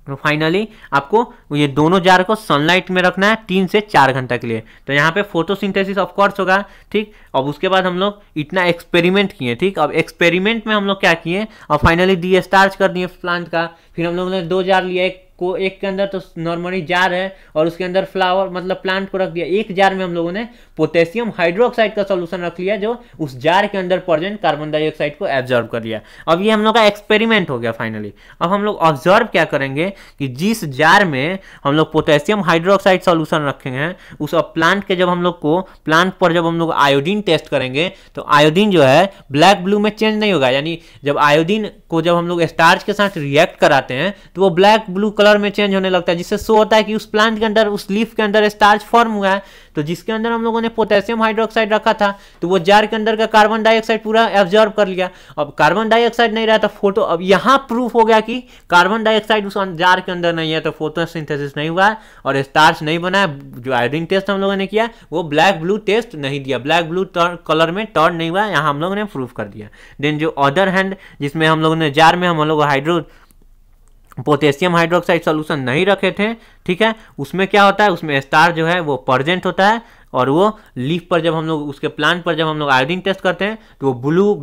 तो फाइनली आपको ये दोनों जार को सनलाइट में रखना है तीन से चार घंटा के लिए। तो यहाँ पे फोटोसिंथेसिस ऑफ कोर्स होगा, ठीक। अब उसके बाद हम लोग इतना एक्सपेरिमेंट किए, ठीक। अब एक्सपेरिमेंट में हम लोग क्या किए, अब फाइनली डी स्टार्च कर दिए प्लांट का। फिर हम लोगों ने दो जार लिया, एक को एक के अंदर तो नॉर्मली जार है और उसके अंदर फ्लावर मतलब प्लांट को रख दिया। एक जार में हम लोगों ने पोटेशियम हाइड्रोक्साइड का सॉल्यूशन रख लिया जो उस जार के अंदर प्रेजेंट कार्बन डाइऑक्साइड को एब्जॉर्ब कर लिया। अब ये हम लोग का एक्सपेरिमेंट हो गया फाइनली। अब हम लोग ऑब्जर्व क्या करेंगे कि जिस जार में हम लोग पोटेशियम हाइड्रोक्साइड सॉल्यूशन रखेंगे उस प्लांट के जब हम लोग को प्लांट पर जब हम लोग आयोडीन टेस्ट करेंगे तो आयोडीन जो है ब्लैक ब्लू में चेंज नहीं होगा, यानी जब आयोडीन को जब हम लोग स्टार्च के साथ रिएक्ट कराते हैं तो वो ब्लैक ब्लू कलर में चेंज होने लगता है, जिससे शो होता है कि उस प्लांट के अंदर उस लीफ के अंदर स्टार्च फॉर्म हुआ है। तो जिसके अंदर हम लोगों ने पोटेशियम हाइड्रोक्साइड रखा था तो वो जार के अंदर का कार्बन डाइऑक्साइड पूरा एब्जॉर्ब कर लिया। अब कार्बन डाइऑक्साइड नहीं रहा था फोटो, अब यहाँ प्रूफ हो गया कि कार्बन डाइऑक्साइड उस जार के अंदर नहीं है, तो फोटोसिंथेसिस नहीं हुआ और स्टार्च नहीं बना। जो आयोडीन टेस्ट हम लोगों ने किया वो ब्लैक ब्लू टेस्ट नहीं दिया, ब्लैक ब्लू कलर में टर्न नहीं हुआ, यहाँ हम लोगों ने प्रूफ कर दिया। देन जो अदर हैंड जिसमें हम लोगों ने जार में हम लोग हाइड्रो पोटेशियम हाइड्रोक्साइड सॉल्यूशन नहीं रखे थे, ठीक है, उसमें क्या होता है, उसमें स्टार जो है वो प्रेजेंट होता है और वो लीफ पर जब हम लोग उसके प्लांट पर जब हम लोग आयोडीन टेस्ट करते हैं तो वो ब्लू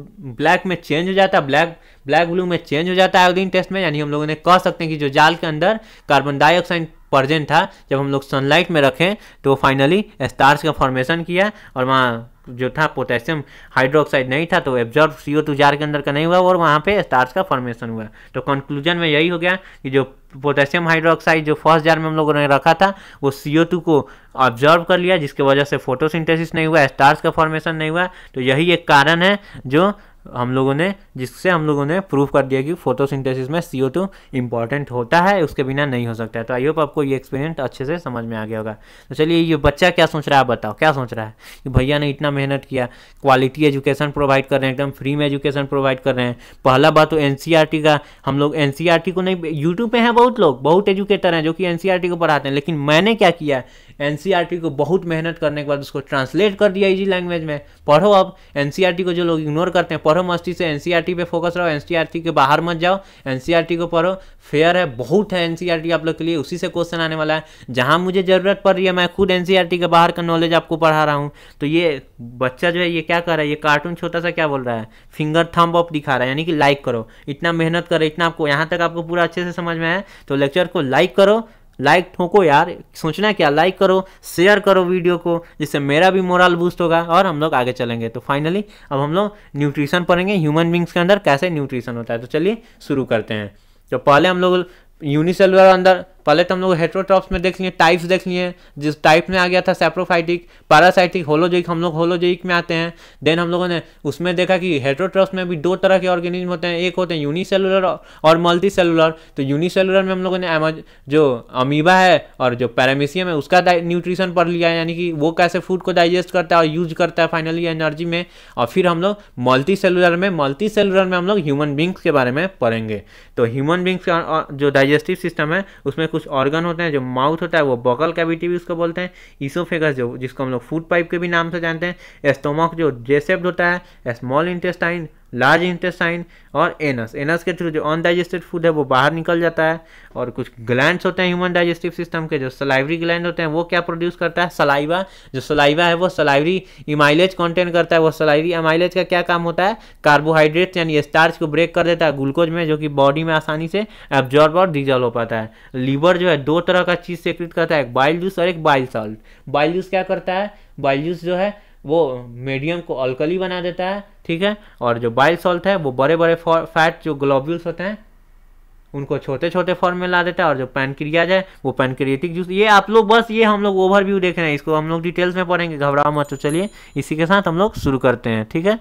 ब्लैक में चेंज हो जाता है, ब्लैक ब्लैक ब्लू में चेंज हो जाता है आयोडीन टेस्ट में। यानी हम लोगों ने कह सकते हैं कि जो जाल के अंदर कार्बन डाइऑक्साइड प्रेजेंट था जब हम लोग सनलाइट में रखें तो फाइनली स्टार्स का फॉर्मेशन किया और वहाँ जो था पोटेशियम हाइड्रोक्साइड नहीं था, तो absorb C O two jar के अंदर का नहीं हुआ और वहाँ पे स्टार्च का फॉर्मेशन हुआ। तो कंक्लूजन में यही हो गया कि जो पोटेशियम हाइड्रोक्साइड जो फर्स्ट जार में हम लोगों ने रखा था वो सी ओ टू को ऑब्जॉर्व कर लिया, जिसके वजह से फोटोसिंथेसिस नहीं हुआ, स्टार्च का फॉर्मेशन नहीं हुआ। तो यही एक कारण है जो हम लोगों ने जिससे हम लोगों ने प्रूफ कर दिया कि फोटोसिंथेसिस में सी ओ टू इंपॉर्टेंट होता है, उसके बिना नहीं हो सकता है। तो आई होप आपको ये एक्सपेरिमेंट अच्छे से समझ में आ गया होगा। तो चलिए ये बच्चा क्या सोच रहा है, बताओ क्या सोच रहा है कि भैया ने इतना मेहनत किया, क्वालिटी एजुकेशन प्रोवाइड कर रहे हैं, एकदम फ्री में एजुकेशन प्रोवाइड कर रहे हैं। पहला बात तो एनसीईआरटी का, हम लोग एनसीईआरटी को नहीं, यूट्यूब पर हैं बहुत लोग, बहुत एजुकेटर हैं जो कि एनसीईआरटी को पढ़ाते हैं, लेकिन मैंने क्या किया, एनसीईआरटी को बहुत मेहनत करने के बाद उसको ट्रांसलेट कर दिया ईजी लैंग्वेज में। पढ़ो अब एनसीईआरटी को, जो लोग इग्नोर करते हैं पढ़ो मस्ती से, एनसीईआरटी पे फोकस रहो, एनसीईआरटी के बाहर मत जाओ, एनसीईआरटी को पढ़ो, फेयर है, बहुत है एनसीईआरटी आप लोग के लिए, उसी से क्वेश्चन आने वाला है। जहां मुझे ज़रूरत पड़ रही है मैं खुद एनसीईआरटी के बाहर का नॉलेज आपको पढ़ा रहा हूं। तो ये बच्चा जो है ये क्या कर रहा है, ये कार्टून छोटा सा क्या बोल रहा है, फिंगर थंब अप दिखा रहा है, यानी कि लाइक करो। इतना मेहनत करे, इतना आपको यहाँ तक आपको पूरा अच्छे से समझ में आया तो लेक्चर को लाइक करो, लाइक ठोको यार, सोचना क्या, लाइक करो, शेयर करो वीडियो को, जिससे मेरा भी मोरल बूस्ट होगा और हम लोग आगे चलेंगे। तो फाइनली अब हम लोग न्यूट्रिशन पढ़ेंगे, ह्यूमन बींग्स के अंदर कैसे न्यूट्रिशन होता है। तो चलिए शुरू करते हैं। तो पहले हम लोग यूनिसेलुलर अंदर पहले तो हम लोग हेटरोट्रॉफ्स में देख लिए, टाइप्स देख लिए, जिस टाइप में आ गया था सैप्रोफाइटिक, पैरासाइटिक, होलोजोइक, हम लोग होलोजोइक में आते हैं। देन हम लोगों ने उसमें देखा कि हेटरोट्रॉफ्स में भी दो तरह के ऑर्गेनिज्म होते हैं, एक होते हैं यूनिसेलुलर और मल्टी सेलुलर। तो यूनिसेलुलर में हम लोगों ने जो अमीबा है और जो पैरामीशियम है उसका न्यूट्रिशन पढ़ लिया, यानी कि वो कैसे फूड को डाइजेस्ट करता है और यूज करता है फाइनली एनर्जी में। और फिर हम लोग मल्टी सेलुलर में मल्टी सेलुलर में हम लोग ह्यूमन बींग्स के बारे में पढ़ेंगे। तो ह्यूमन बींग्स का जो डाइजेस्टिव सिस्टम है उसमें कुछ ऑर्गन होते हैं, जो माउथ होता है वो बॉकल कैविटी भी उसको बोलते हैं, इसोफेगस जो जिसको हम लोग फूड पाइप के भी नाम से जानते हैं, स्टोमक जो जे शेप्ड होता है, स्मॉल इंटेस्टाइन, लार्ज इंटेस्टाइन और एनस। एनस के थ्रू जो अनडाइजेस्टेड फूड है वो बाहर निकल जाता है। और कुछ ग्लैंड्स होते हैं ह्यूमन डाइजेस्टिव सिस्टम के, जो सलाइवरी ग्लैंड होते हैं, वो क्या प्रोड्यूस करता है, सलाइवा। जो सलाइवा है वो सलाइवरी एमाइलेज कंटेंट करता है। वो सलाइवरी एमाइलेज का क्या काम होता है, कार्बोहाइड्रेट्स यानी स्टार्च को ब्रेक कर देता है ग्लूकोज में, जो कि बॉडी में आसानी से एब्जॉर्ब और डिजॉल्व हो पाता है। लीवर जो है दो तरह का चीज़ सेक्रेट करता है, एक बाइल जूस और एक बाइल सॉल्ट। बाइल जूस क्या करता है, बाइल जूस जो है वो मीडियम को अल्कली बना देता है, ठीक है। और जो बाइल सॉल्ट है वो बड़े बड़े फैट जो ग्लोब्यूल्स होते हैं उनको छोटे छोटे फॉर्म में ला देता है। और जो पैनक्रियाज है वो पैनक्रियाटिक जूस। ये आप लोग बस ये हम लोग ओवरव्यू देख रहे हैं, इसको हम लोग डिटेल्स में पढ़ेंगे, घबराओ मत। तो चलिए इसी के साथ हम लोग शुरू करते हैं, ठीक है।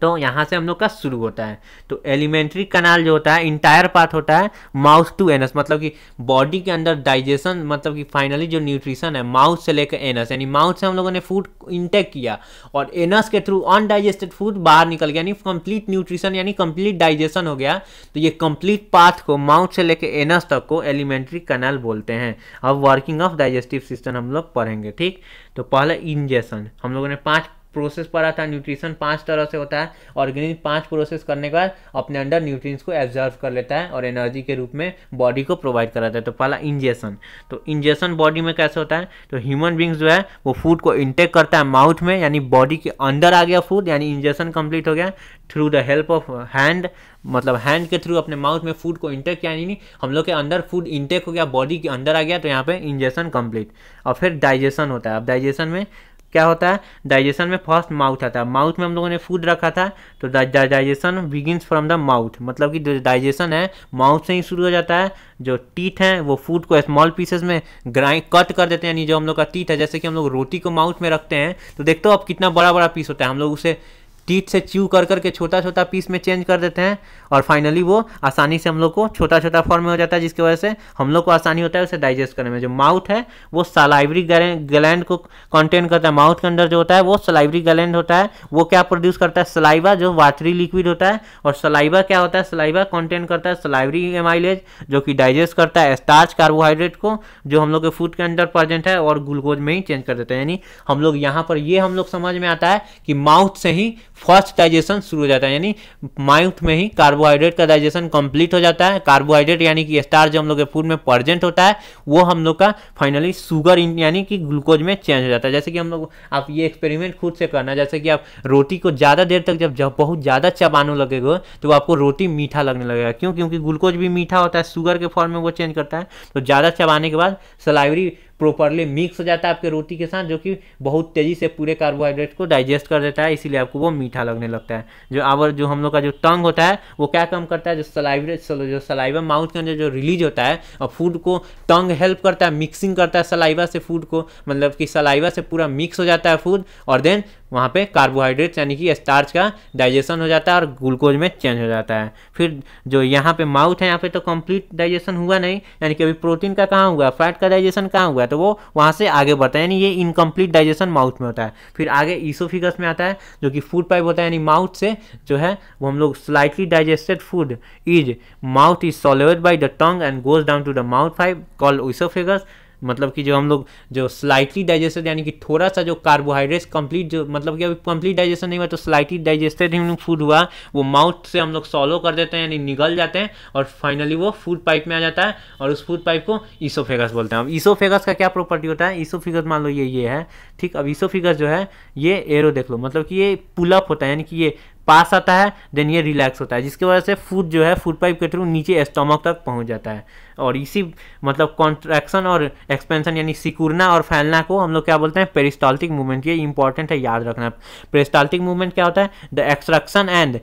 तो यहाँ से हम लोग का शुरू होता है। तो एलिमेंट्री कनाल जो होता है, इंटायर पाथ होता है माउथ टू एनस, मतलब कि बॉडी के अंदर डाइजेशन, मतलब कि फाइनली जो न्यूट्रिशन है माउथ से लेकर एनस, यानी माउथ से हम लोगों ने फूड इंटेक किया और एनस के थ्रू अनडाइजेस्टेड फूड बाहर निकल गया, यानी कंप्लीट न्यूट्रिशन यानी कंप्लीट डाइजेशन हो गया। तो ये कंप्लीट पाथ को माउथ से लेकर एनस तक को एलिमेंट्री कनाल बोलते हैं। अब वर्किंग ऑफ डाइजेस्टिव सिस्टम हम लोग पढ़ेंगे, ठीक। तो पहले इंजेशन, हम लोगों ने पाँच प्रोसेस पढ़ा था। न्यूट्रिशन पांच तरह से होता है, ऑर्गेनिज्म पांच प्रोसेस करने के बाद अपने अंदर न्यूट्रिएंट्स को एब्जॉर्व कर लेता है और एनर्जी के रूप में बॉडी को प्रोवाइड कराता है। तो पहला इंजेशन, तो इंजेशन बॉडी में कैसे होता है, तो ह्यूमन बींग्स जो है वो फूड को इंटेक करता है माउथ में, यानी बॉडी के अंदर आ गया फूड, यानी इंजेशन कंप्लीट हो गया। Through the help of hand, मतलब हैंड के थ्रू अपने माउथ में फूड को इंटेक किया, यानी हम लोग के अंदर फूड इंटेक हो गया, बॉडी के अंदर आ गया, तो यहाँ पे इंजेशन कंप्लीट। और फिर डाइजेशन होता है। अब डाइजेशन में क्या होता है, डाइजेशन में फर्स्ट माउथ आता है। माउथ में हम लोगों ने फूड रखा था, तो digestion begins from the mouth, मतलब कि जो डाइजेशन है माउथ से ही शुरू हो जाता है। जो टीथ हैं वो फूड को स्मॉल पीसेस में ग्राइंड कट कर देते हैं, यानी जो हम लोग का टीथ है, जैसे कि हम लोग रोटी को माउथ में रखते हैं तो देखते हो अब कितना बड़ा बड़ा पीस होता है, हम लोग उसे टीथ से च्यू कर करके छोटा छोटा पीस में चेंज कर देते हैं और फाइनली वो आसानी से हम लोग को छोटा छोटा फॉर्म में हो जाता है, जिसकी वजह से हम लोग को आसानी होता है उसे डाइजेस्ट करने में। जो माउथ है वो सलाइवरी ग्लैंड को कंटेन करता है, माउथ के अंदर जो होता है वो सलाइवरी ग्लैंड होता है, वो क्या प्रोड्यूस करता है, सलाइवा जो वाटरी लिक्विड होता है। और सलाइवा क्या होता है, सलाइवा कंटेन करता है सलाइवरी एमाइलेज, जो कि डाइजेस्ट करता है स्टार्च कार्बोहाइड्रेट को जो हम लोग के फूड के अंदर प्रेजेंट है और ग्लूकोज में ही चेंज कर देते हैं। यानी हम लोग यहाँ पर ये हम लोग समझ में आता है कि माउथ से ही फर्स्ट डाइजेशन शुरू हो जाता है, यानी माउथ में ही कार्बोहाइड्रेट का डाइजेशन कंप्लीट हो जाता है। कार्बोहाइड्रेट यानी कि स्टार्च जो हम लोग के फूड में प्रेजेंट होता है वो हम लोग का फाइनली शुगर यानी कि ग्लूकोज में चेंज हो जाता है। जैसे कि हम लोग, आप ये एक्सपेरिमेंट खुद से करना, जैसे कि आप रोटी को ज़्यादा देर तक जब जब बहुत ज़्यादा चबाने लगेगा तो आपको रोटी मीठा लगने लगेगा। क्यों? क्योंकि ग्लूकोज भी मीठा होता है, शुगर के फॉर्म में वो चेंज करता है। तो ज़्यादा चबाने के बाद सलाइवरी प्रॉपरली मिक्स हो जाता है आपके रोटी के साथ, जो कि बहुत तेज़ी से पूरे कार्बोहाइड्रेट को डाइजेस्ट कर देता है, इसीलिए आपको वो मीठा लगने लगता है। जो आवर जो हम लोग का जो टंग होता है वो क्या काम करता है, जो सलाइवा जो सलाइवा माउथ के अंदर जो रिलीज होता है और फूड को टंग हेल्प करता है, मिक्सिंग करता है सलाइवा से फूड को, मतलब कि सलाइवा से पूरा मिक्स हो जाता है फूड और देन वहाँ पे कार्बोहाइड्रेट्स यानी कि स्टार्च का डाइजेशन हो जाता है और ग्लूकोज में चेंज हो जाता है। फिर जो यहाँ पे माउथ है, यहाँ पे तो कंप्लीट डाइजेशन हुआ नहीं, यानी कि अभी प्रोटीन का कहाँ हुआ, फैट का डाइजेशन कहाँ हुआ, तो वो वहाँ से आगे बढ़ता है, यानी ये इनकम्प्लीट डाइजेशन माउथ में होता है। फिर आगे इसोफिगस में आता है, जो कि फूड पाइप होता है, यानी माउथ से जो है वो हम लोग slightly digested food is mouth is solute by the tongue and goes down to the mouth pipe called oesophagus, मतलब कि जो हम लोग जो स्लाइटली डाइजेस्टेड यानी कि थोड़ा सा जो कार्बोहाइड्रेट्स कंप्लीट जो मतलब कि अभी कंप्लीट डाइजेशन नहीं हुआ तो स्लाइटली डाइजेस्टेड हम लोग फूड हुआ वो माउथ से हम लोग सॉलो कर देते हैं, यानी निगल जाते हैं और फाइनली वो फूड पाइप में आ जाता है और उस फूड पाइप को इसोफेगस बोलते हैं। अब इसोफेगस का क्या प्रॉपर्टी होता है, इसोफेगस मान लो ये ये है, ठीक। अब इसोफेगस जो है ये एरो देख लो, मतलब कि ये पुल अप होता है, यानी कि ये पास आता है देन ये रिलैक्स होता है, जिसकी वजह से फूड जो है फूड पाइप के थ्रू नीचे स्टमक तक पहुंच जाता है। और इसी मतलब कॉन्ट्रैक्शन और एक्सपेंशन यानी सिकुड़ना और फैलना को हम लोग क्या बोलते हैं, पेरिस्टाल्टिक मूवमेंट। ये इंपॉर्टेंट है, याद रखना। पेरिस्टाल्टिक मूवमेंट क्या होता है, द एक्सट्रैक्शन एंड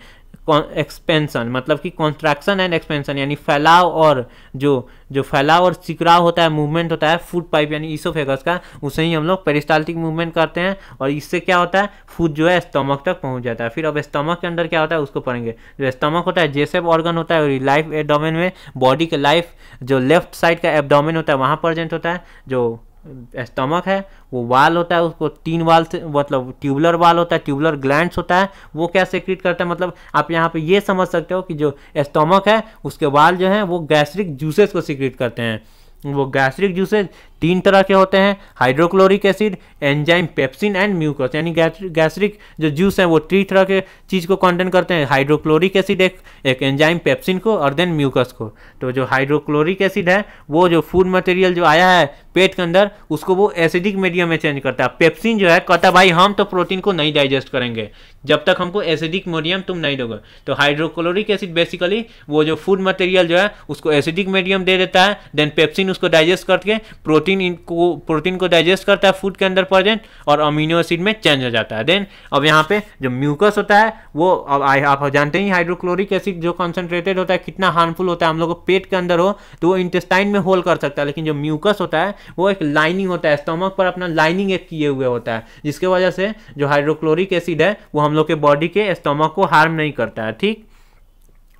एक्सपेंशन मतलब कि कॉन्ट्रैक्शन एंड एक्सपेंशन यानी फैलाव और जो जो फैलाव और सिकुड़ाव होता है, मूवमेंट होता है फूड पाइप यानी इसोफेगस का, उसे ही हम लोग पेरिस्टाल्टिक मूवमेंट करते हैं और इससे क्या होता है फूड जो है स्टमक तक पहुंच जाता है। फिर अब स्टमक के अंदर क्या होता है उसको पढ़ेंगे। जो स्टमक होता है जेसेब ऑर्गन होता है और लाइफ एब्डोमेन में बॉडी के लाइफ जो लेफ्ट साइड का एब्डोमेन होता है वहाँ प्रजेंट होता है। जो स्टमक है वो वाल होता है, उसको तीन वाल से मतलब ट्यूबुलर वाल होता है, ट्यूबुलर ग्लैंड्स होता है, वो क्या सेक्रेट करता है मतलब आप यहाँ पे ये समझ सकते हो कि जो स्टमक है उसके वाल जो हैं वो गैस्ट्रिक जूसेस को सेक्रेट करते हैं। वो गैस्ट्रिक जूसेस तीन तरह के होते हैं, hydrochloric acid, enzyme पेप्सिन and mucus. यानी गैस्ट्रिक जो जूस हैं वो तीन तरह के चीज़ को कंटेन करते हैं, हाइड्रोक्लोरिक एसिड एक, एक एंजाइम पेप्सिन को और देन म्यूकस को। तो जो हाइड्रोक्लोरिक एसिड है वो जो फूड मटेरियल जो आया है पेट के अंदर उसको वो एसिडिक मीडियम में चेंज करता है। पेप्सिन जो है कहता भाई हम तो प्रोटीन को नहीं डाइजेस्ट करेंगे जब तक हमको एसिडिक मीडियम तुम नहीं दोगे। तो हाइड्रोक्लोरिक एसिड बेसिकली वो जो फूड मटेरियल जो है उसको एसिडिक मीडियम दे देता है, देन पेप्सिन उसको डाइजेस्ट करके प्रोटीन इनको प्रोटीन को डाइजेस्ट करता है फूड के अंदर प्रेजेंट और अमीनो एसिड में चेंज हो जाता है। देन अब यहाँ पे जो म्यूकस होता है वो अब आप जानते ही हाइड्रोक्लोरिक एसिड जो कंसंट्रेटेड होता है कितना हार्मफुल होता है, हम लोग को पेट के अंदर हो तो वो इंटेस्टाइन में होल कर सकता है, लेकिन जो म्यूकस होता है वो एक लाइनिंग होता है स्टमक पर अपना लाइनिंग एक किए हुए होता है जिसके वजह से जो हाइड्रोक्लोरिक एसिड है वो हम लोग के बॉडी के स्टमक को हार्म नहीं करता है। ठीक,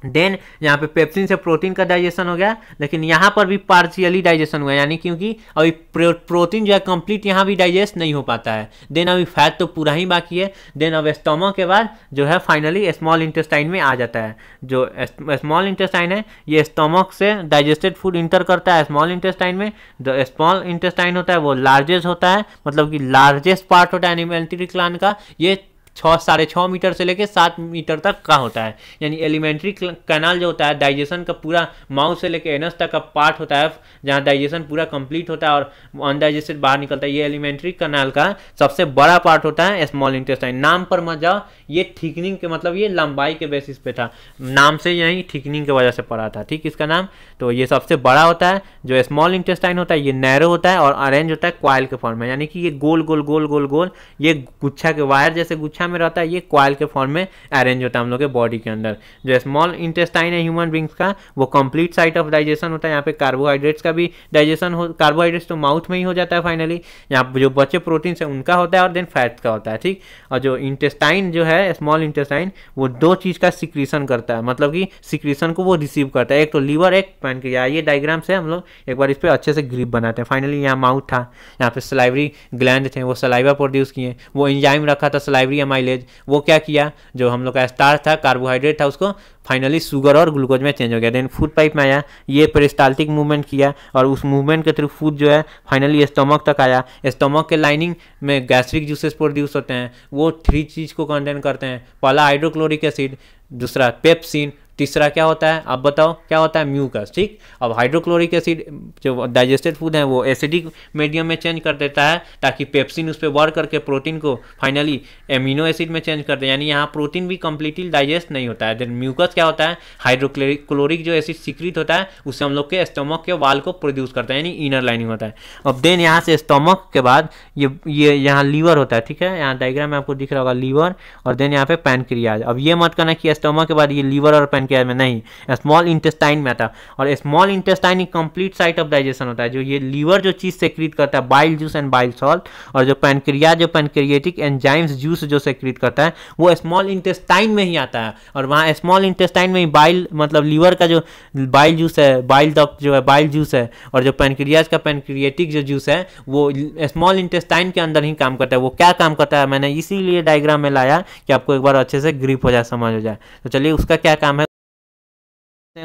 देन यहाँ पे पेप्सिन से प्रोटीन का डाइजेशन हो गया, लेकिन यहाँ पर भी पार्शियली डाइजेशन हुआ यानी क्योंकि अभी प्रोटीन जो है कंप्लीट यहाँ भी डाइजेस्ट नहीं हो पाता है। देन अभी फैट तो पूरा ही बाकी है। देन अब स्टमक के बाद जो है फाइनली स्मॉल इंटेस्टाइन में आ जाता है। जो स्मॉल इंटेस्टाइन है ये स्टमक से डाइजेस्टेड फूड इंटर करता है स्मॉल इंटेस्टाइन में। जो स्मॉल इंटेस्टाइन होता है वो लार्जेस्ट होता है मतलब कि लार्जेस्ट पार्ट होता है एलिमेंट्री ग्लैंड का, ये छः साढ़े छः मीटर से लेकर सात मीटर तक का होता है। यानी एलिमेंट्री कैनाल जो होता है डाइजेशन का पूरा माउथ से लेकर एनस तक का पार्ट होता है जहाँ डाइजेशन पूरा कंप्लीट होता है और अनडाइजेस्टेड बाहर निकलता है, ये एलिमेंट्री कैनाल का सबसे बड़ा पार्ट होता है स्मॉल इंटेस्टाइन। नाम पर मत जाओ, ये थिकनिंग के मतलब ये लंबाई के बेसिस पे था, नाम से यही थिकनिंग की वजह से पड़ा था। ठीक, इसका नाम तो ये सबसे बड़ा होता है। जो स्मॉल इंटेस्टाइन होता है ये नैरो होता है और अरेंज होता है कॉइल के फॉर्म में, यानी कि ये गोल गोल गोल गोल गोल ये गुच्छा के वायर जैसे गुच्छा में रहता है, ये कॉइल के फॉर्म में अरेंज होता है हम लोग के बॉडी के अंदर। जो स्मॉल इंटेस्टाइन है ह्यूमन बींग्स का वो कंप्लीट साइट ऑफ डाइजेशन होता है। यहाँ पे कार्बोहाइड्रेट्स का भी डाइजेशन हो, कार्बोहाइड्रेट्स तो माउथ में ही हो जाता है फाइनली, यहाँ जो बचे प्रोटीन्स है उनका होता है और देन फैट्स का होता है। ठीक, और जो इंटेस्टाइन जो है स्मॉल इंटेस्टाइन वो दो चीज का सिक्रीशन करता है मतलब कि सिक्रीशन को वो रिसीव करता है, एक तो लीवर एक पैनक्रिया। ये डायग्राम से हम लोग एक बार इस पर अच्छे से ग्रिप बनाते हैं। फाइनली यहाँ माउथ था, यहाँ पे सलाइवरी ग्लैंड थे, वो सलाइवा प्रोड्यूस किए, वो एंजाइम रखा था सलाइवरी माइलेज, वो क्या किया जो हम लोग का स्टार्च था कार्बोहाइड्रेट था उसको फाइनली शुगर और ग्लूकोज में चेंज हो गया। देन फूड पाइप में आया, ये पेरिस्टाल्टिक मूवमेंट किया और उस मूवमेंट के थ्रू फूड जो है फाइनली स्टमक तक आया। स्टमक के लाइनिंग में गैस्ट्रिक जूसेस प्रोड्यूस होते हैं, वो थ्री चीज़ को कंटेन करते हैं, पहला हाइड्रोक्लोरिक एसिड, दूसरा पेप्सिन, तीसरा क्या होता है आप बताओ क्या होता है म्यूकस। ठीक, अब हाइड्रोक्लोरिक एसिड जो डाइजेस्टेड फूड है वो एसिडिक मीडियम में चेंज कर देता है ताकि पेप्सिन उस पर वर्क करके प्रोटीन को फाइनली एमिनो एसिड में चेंज कर दे, यानी यहाँ प्रोटीन भी कंप्लीटली डाइजेस्ट नहीं होता है। देन म्यूकस क्या होता है हाइड्रोक्लोरिक जो एसिड सीक्रेट होता है उससे हम लोग के स्टमक के वाल को प्रोड्यूस करता है यानी इनर लाइनिंग होता है। अब देन यहाँ से स्टमक के बाद ये ये यहाँ लीवर होता है। ठीक है, यहाँ डायग्राम में आपको दिख रहा होगा लीवर और देन यहाँ पे पैनक्रियाज। अब ये मत करना कि स्टमक के बाद ये लीवर और क्या में नहीं, स्मॉल इंटेस्टाइन में आता और small intestine complete site of digestion होता है। जो ये लीवर जो चीज सेक्रेट करता है bile juice and bile salt और जो पैनक्रिया जो पैनक्रियाटिक एंजाइम्स जूस जो सेक्रेट करता है वो स्मॉल इंटेस्टाइन में ही आता है और वहां स्मॉल इंटेस्टाइन में ही बाइल मतलब लीवर का जो बाइल जूस है बाइल डक्ट जो है बाइल जूस है और जो पैनक्रियाज का पैनक्रियाटिक जो जूस है वो स्मॉल इंटेस्टाइन के अंदर ही काम करता है। वो क्या काम करता है मैंने इसीलिए डायग्राम में लाया कि आपको एक बार अच्छे से ग्रिप हो जाए समझ हो जाए। तो चलिए उसका क्या काम है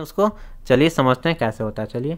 उसको चलिए समझते हैं कैसे होता है। चलिए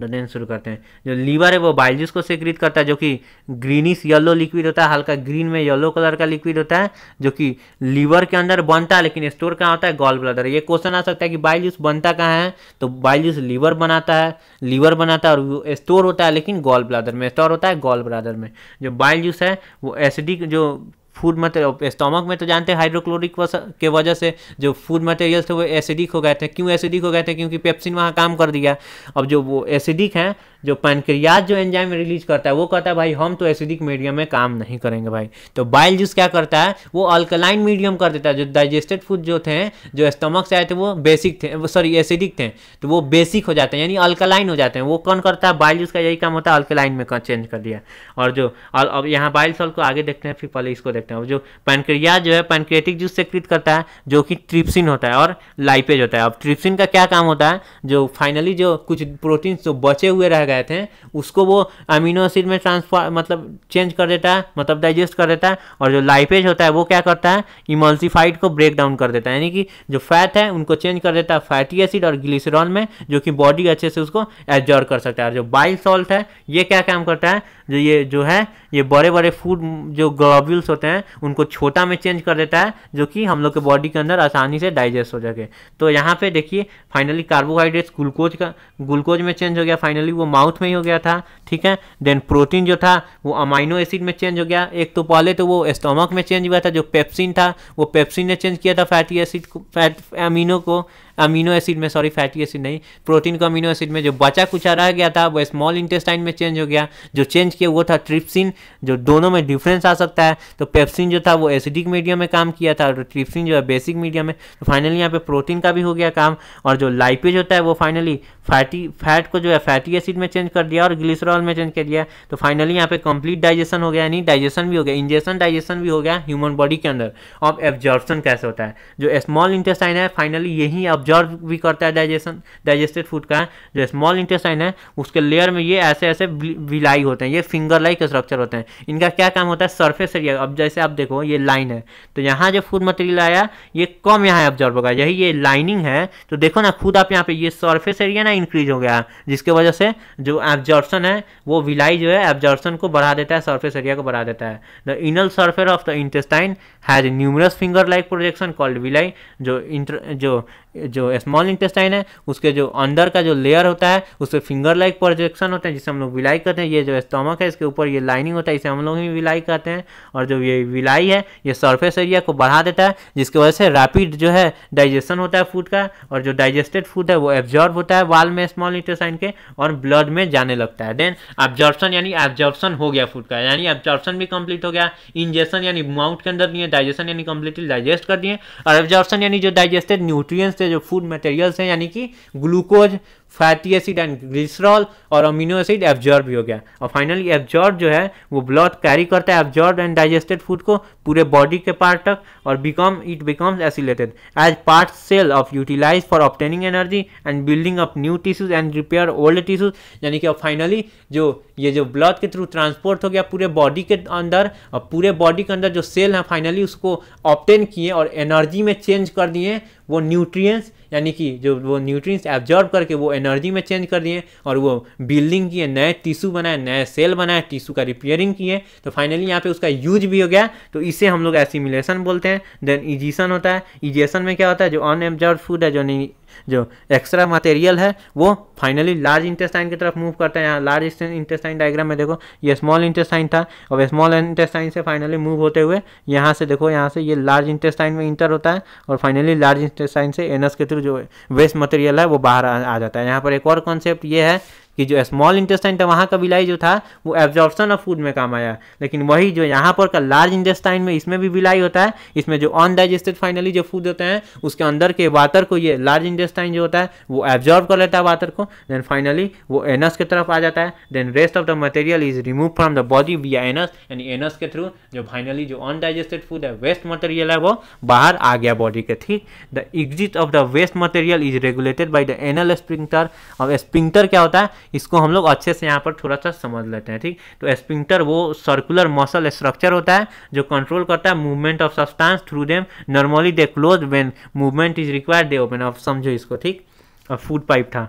तो देन शुरू करते हैं। जो लीवर है वो बाइल जूस को सेक्रेट करता है जो कि ग्रीनिश येलो लिक्विड होता है, हल्का ग्रीन में येलो कलर का लिक्विड होता है जो कि लीवर के अंदर बनता है लेकिन स्टोर कहाँ होता है गॉल ब्लैडर। ये क्वेश्चन आ सकता है कि बाइल जूस बनता कहाँ है, तो बाइल जूस लीवर बनाता है लीवर बनाता है और स्टोर होता है लेकिन गॉल ब्लैडर में, स्टोर होता है गॉल ब्लैडर में। जो बाइल जूस है वो एसिडिक जो फूड मटेरियल स्टमक में तो जानते हैं हाइड्रोक्लोरिक के वजह से जो फूड मटेरियल थे वो एसिडिक हो गए थे। क्यों एसिडिक हो गए थे? क्योंकि पेप्सिन वहाँ काम कर दिया। अब जो वो एसिडिक हैं जो पैनक्रियाज जो एंजाइम रिलीज करता है वो कहता है भाई हम तो एसिडिक मीडियम में काम नहीं करेंगे भाई। तो बाइल जूस क्या करता है वो अल्कलाइन मीडियम कर देता है। जो डाइजेस्टेड फूड जो थे जो स्टमक से आए थे वो बेसिक थे, सॉरी एसिडिक थे, तो वो बेसिक हो जाते हैं यानी अल्कलाइन हो जाते हैं। वो कौन करता है बाइल जूस का यही काम होता है, अल्कलाइन में चेंज कर दिया। और जो अब यहाँ बाइल सॉल्ट को आगे देखते हैं, फिर पहले इसको देखते हैं। जो पैनक्रियाज जो है पैनक्रियाटिक जूस सेक्रेट करता है जो कि ट्रिप्सिन होता है और लाइपेज होता है। अब ट्रिप्सिन का क्या काम होता है जो फाइनली जो कुछ प्रोटीन जो बचे हुए रह गए थे उसको वो अमीनो एसिड में ट्रांसफॉर्म मतलब चेंज कर देता है, मतलब डाइजेस्ट कर देता है। और जो लाइपेज होता है वो क्या करता है इमल्सिफाइड को ब्रेक डाउन कर देता है, यानी कि जो फैट है उनको चेंज कर देता है फैटी एसिड और ग्लिसरॉल में, जो कि बॉडी अच्छे से उसको एब्जॉर्ब कर सकता है। और जो बाइल सॉल्ट है ये क्या काम करता है जो ये जो है ये बड़े बड़े फूड जो ग्लोब्यूल्स होते हैं उनको छोटा में चेंज कर देता है जो कि हम लोग के बॉडी के अंदर आसानी से डाइजेस्ट हो सके। तो यहाँ पे देखिए फाइनली कार्बोहाइड्रेट्स ग्लूकोज का ग्लूकोज में चेंज हो गया, फाइनली वो माउथ में ही हो गया था, ठीक है। देन प्रोटीन जो था वो अमाइनो एसिड में चेंज हो गया। एक तो पहले तो वो स्टमक में चेंज हुआ था, जो पेप्सिन था वो पेप्सिन ने चेंज किया था फैटी एसिड को, फैट अमीनो को अमीनो एसिड में, सॉरी फैटी एसिड नहीं प्रोटीन को अमीनो एसिड में। जो बचा कुचा रह गया था वो स्मॉल इंटेस्टाइन में चेंज हो गया। जो चेंज किया वो था ट्रिप्सिन, जो दोनों में डिफरेंस आ सकता है। तो पेप्सिन जो था वो एसिडिक मीडियम में काम किया था और ट्रिप्सिन जो है बेसिक मीडियम में। तो फाइनली यहाँ पे प्रोटीन का भी हो गया काम। और जो लाइपेज होता है वो फाइनली फैटी फैट को जो है फैटी एसिड में चेंज कर दिया और ग्लिसरॉल में चेंज कर दिया। तो फाइनली यहाँ पे कंप्लीट डाइजेशन हो गया, यानी डाइजेशन भी हो गया, इंजेशन डाइजेशन भी हो गया ह्यूमन बॉडी के अंदर। अब एब्जॉर्प्शन कैसे होता है, जो स्मॉल इंटेस्टाइन है फाइनली यही एब्जॉर्ब भी करता है डाइजेशन डाइजेस्टेड फूड का। जो स्मॉल इंटेस्टाइन है उसके लेयर में ये ऐसे ऐसे विलाई होते हैं, ये फिंगर लाइक स्ट्रक्चर होते हैं। इनका क्या काम होता है सरफेस एरिया। अब जैसे आप देखो ये लाइन है तो यहाँ जो फूड मटेरियल आया ये कम यहाँ एब्जॉर्ब होगा, यही ये लाइनिंग है। तो देखो ना खुद आप यहाँ पे ये सरफेस एरिया ना इंक्रीज हो गया, जिसके वजह से जो एब्जॉर्प्शन है वो विलाई जो है एब्जॉर्प्शन को बढ़ा देता है, सरफेस एरिया को बढ़ा देता है। The inner surface of the intestine has numerous finger like projection called विलाई। जो इंटर जो जो स्मॉल इंटेस्टाइन है उसके जो अंदर का जो लेयर होता है उसपे फिंगर लाइक प्रोजेक्शन होते हैं जिसे हम लोग विलाई कहते हैं। ये जो स्टमक है इसके ऊपर ये लाइनिंग होता है, इसे हम लोग ही विलाई कहते हैं। और जो ये विलाई है ये सरफेस एरिया को बढ़ा देता है, जिसकी वजह से रैपिड जो है डाइजेशन होता है फूड का। और जो डाइजेस्टेड फूड है वो एब्जॉर्ब होता है वाल में स्मॉल इंटेस्टाइन के और ब्लड में जाने लगता है। देन एब्जॉर्प्शन यानी एब्जॉर्प्शन हो गया फूड का, यानी एब्जॉर्प्शन भी कंप्लीट हो गया। इंजेशन यानी माउथ के अंदर दिए, डाइजेशन यानी कंप्लीटली डाइजेस्ट कर दिए, और एब्जॉर्प्शन यानी जो डाइजेस्टेड न्यूट्रिएंट्स जो फूड मटेरियल्स हैं यानी कि glucose fatty acid and glycerol और अमीनो एसिड एब्जॉर्ब भी हो गया। और फाइनली एब्जॉर्ब जो है वो ब्लड कैरी करता है एब्जॉर्ब एंड डाइजेस्टेड फूड को पूरे बॉडी के पार्ट तक। और become it becomes assimilated as part cell of utilise for obtaining energy and building up new tissues and repair old tissues. यानी कि अब फाइनली जो ये जो ब्लड के थ्रू ट्रांसपोर्ट हो गया पूरे बॉडी के अंदर, और पूरे बॉडी के अंदर जो सेल है फाइनली उसको ऑब्टेन किए और एनर्जी में चेंज कर दिए। वो न्यूट्रिएंट्स यानी कि जो वो न्यूट्रिएंट्स एब्जॉर्ब करके वो एनर्जी में चेंज कर दिए और वो बिल्डिंग किए, नए टिश्यू बनाए, नए सेल बनाए, टिश्यू का रिपेयरिंग किए। तो फाइनली यहाँ पे उसका यूज भी हो गया, तो इसे हम लोग एसिमिलेशन बोलते हैं। देन इजीशन होता है। इजीशन में क्या होता है जो अनएब्जॉर्ब फूड है, जो जो एक्स्ट्रा मटेरियल है वो फाइनली लार्ज इंटेस्टाइन की तरफ मूव करता है। यहाँ लार्ज इंटेस्टाइन डायग्राम में देखो ये स्मॉल इंटेस्टाइन था, अब स्मॉल इंटेस्टाइन से फाइनली मूव होते हुए यहाँ से देखो यहाँ से ये लार्ज इंटेस्टाइन में इंटर होता है और फाइनली लार्ज इंटेस्टाइन से एनस के थ्रू जो वेस्ट मटेरियल है वो बाहर आ जाता है। यहाँ पर एक और कॉन्सेप्ट ये है कि जो स्मॉल इंटेस्टाइन था वहाँ का विलाई जो था वो एब्जॉर्प्शन ऑफ फूड में काम आया, लेकिन वही जो यहाँ पर का लार्ज इंटेस्टाइन में इसमें भी विलाई होता है। इसमें जो अनडाइजेस्टेड फाइनली जो फूड होते हैं उसके अंदर के वाटर को ये लार्ज इंटेस्टाइन जो होता है वो एब्जॉर्ब कर लेता है वाटर को। देन फाइनली वो एनस के तरफ आ जाता है। Then rest of the material is remove from the body via anus, यानी एनस के थ्रू जो फाइनली जो अनडाइजेस्टेड फूड है वेस्ट मटेरियल है वो बाहर आ गया बॉडी के। ठीक, the exit of the waste material is regulated by the anal sphincter. अब स्प्रिंक्टर क्या होता है इसको हम लोग अच्छे से यहाँ पर थोड़ा सा समझ लेते हैं। ठीक, तो स्फिंक्टर वो सर्कुलर मसल स्ट्रक्चर होता है जो कंट्रोल करता है movement of substance through them. Normally they close when movement is required, they open. अब समझो इसको। ठीक, अब फूड पाइप था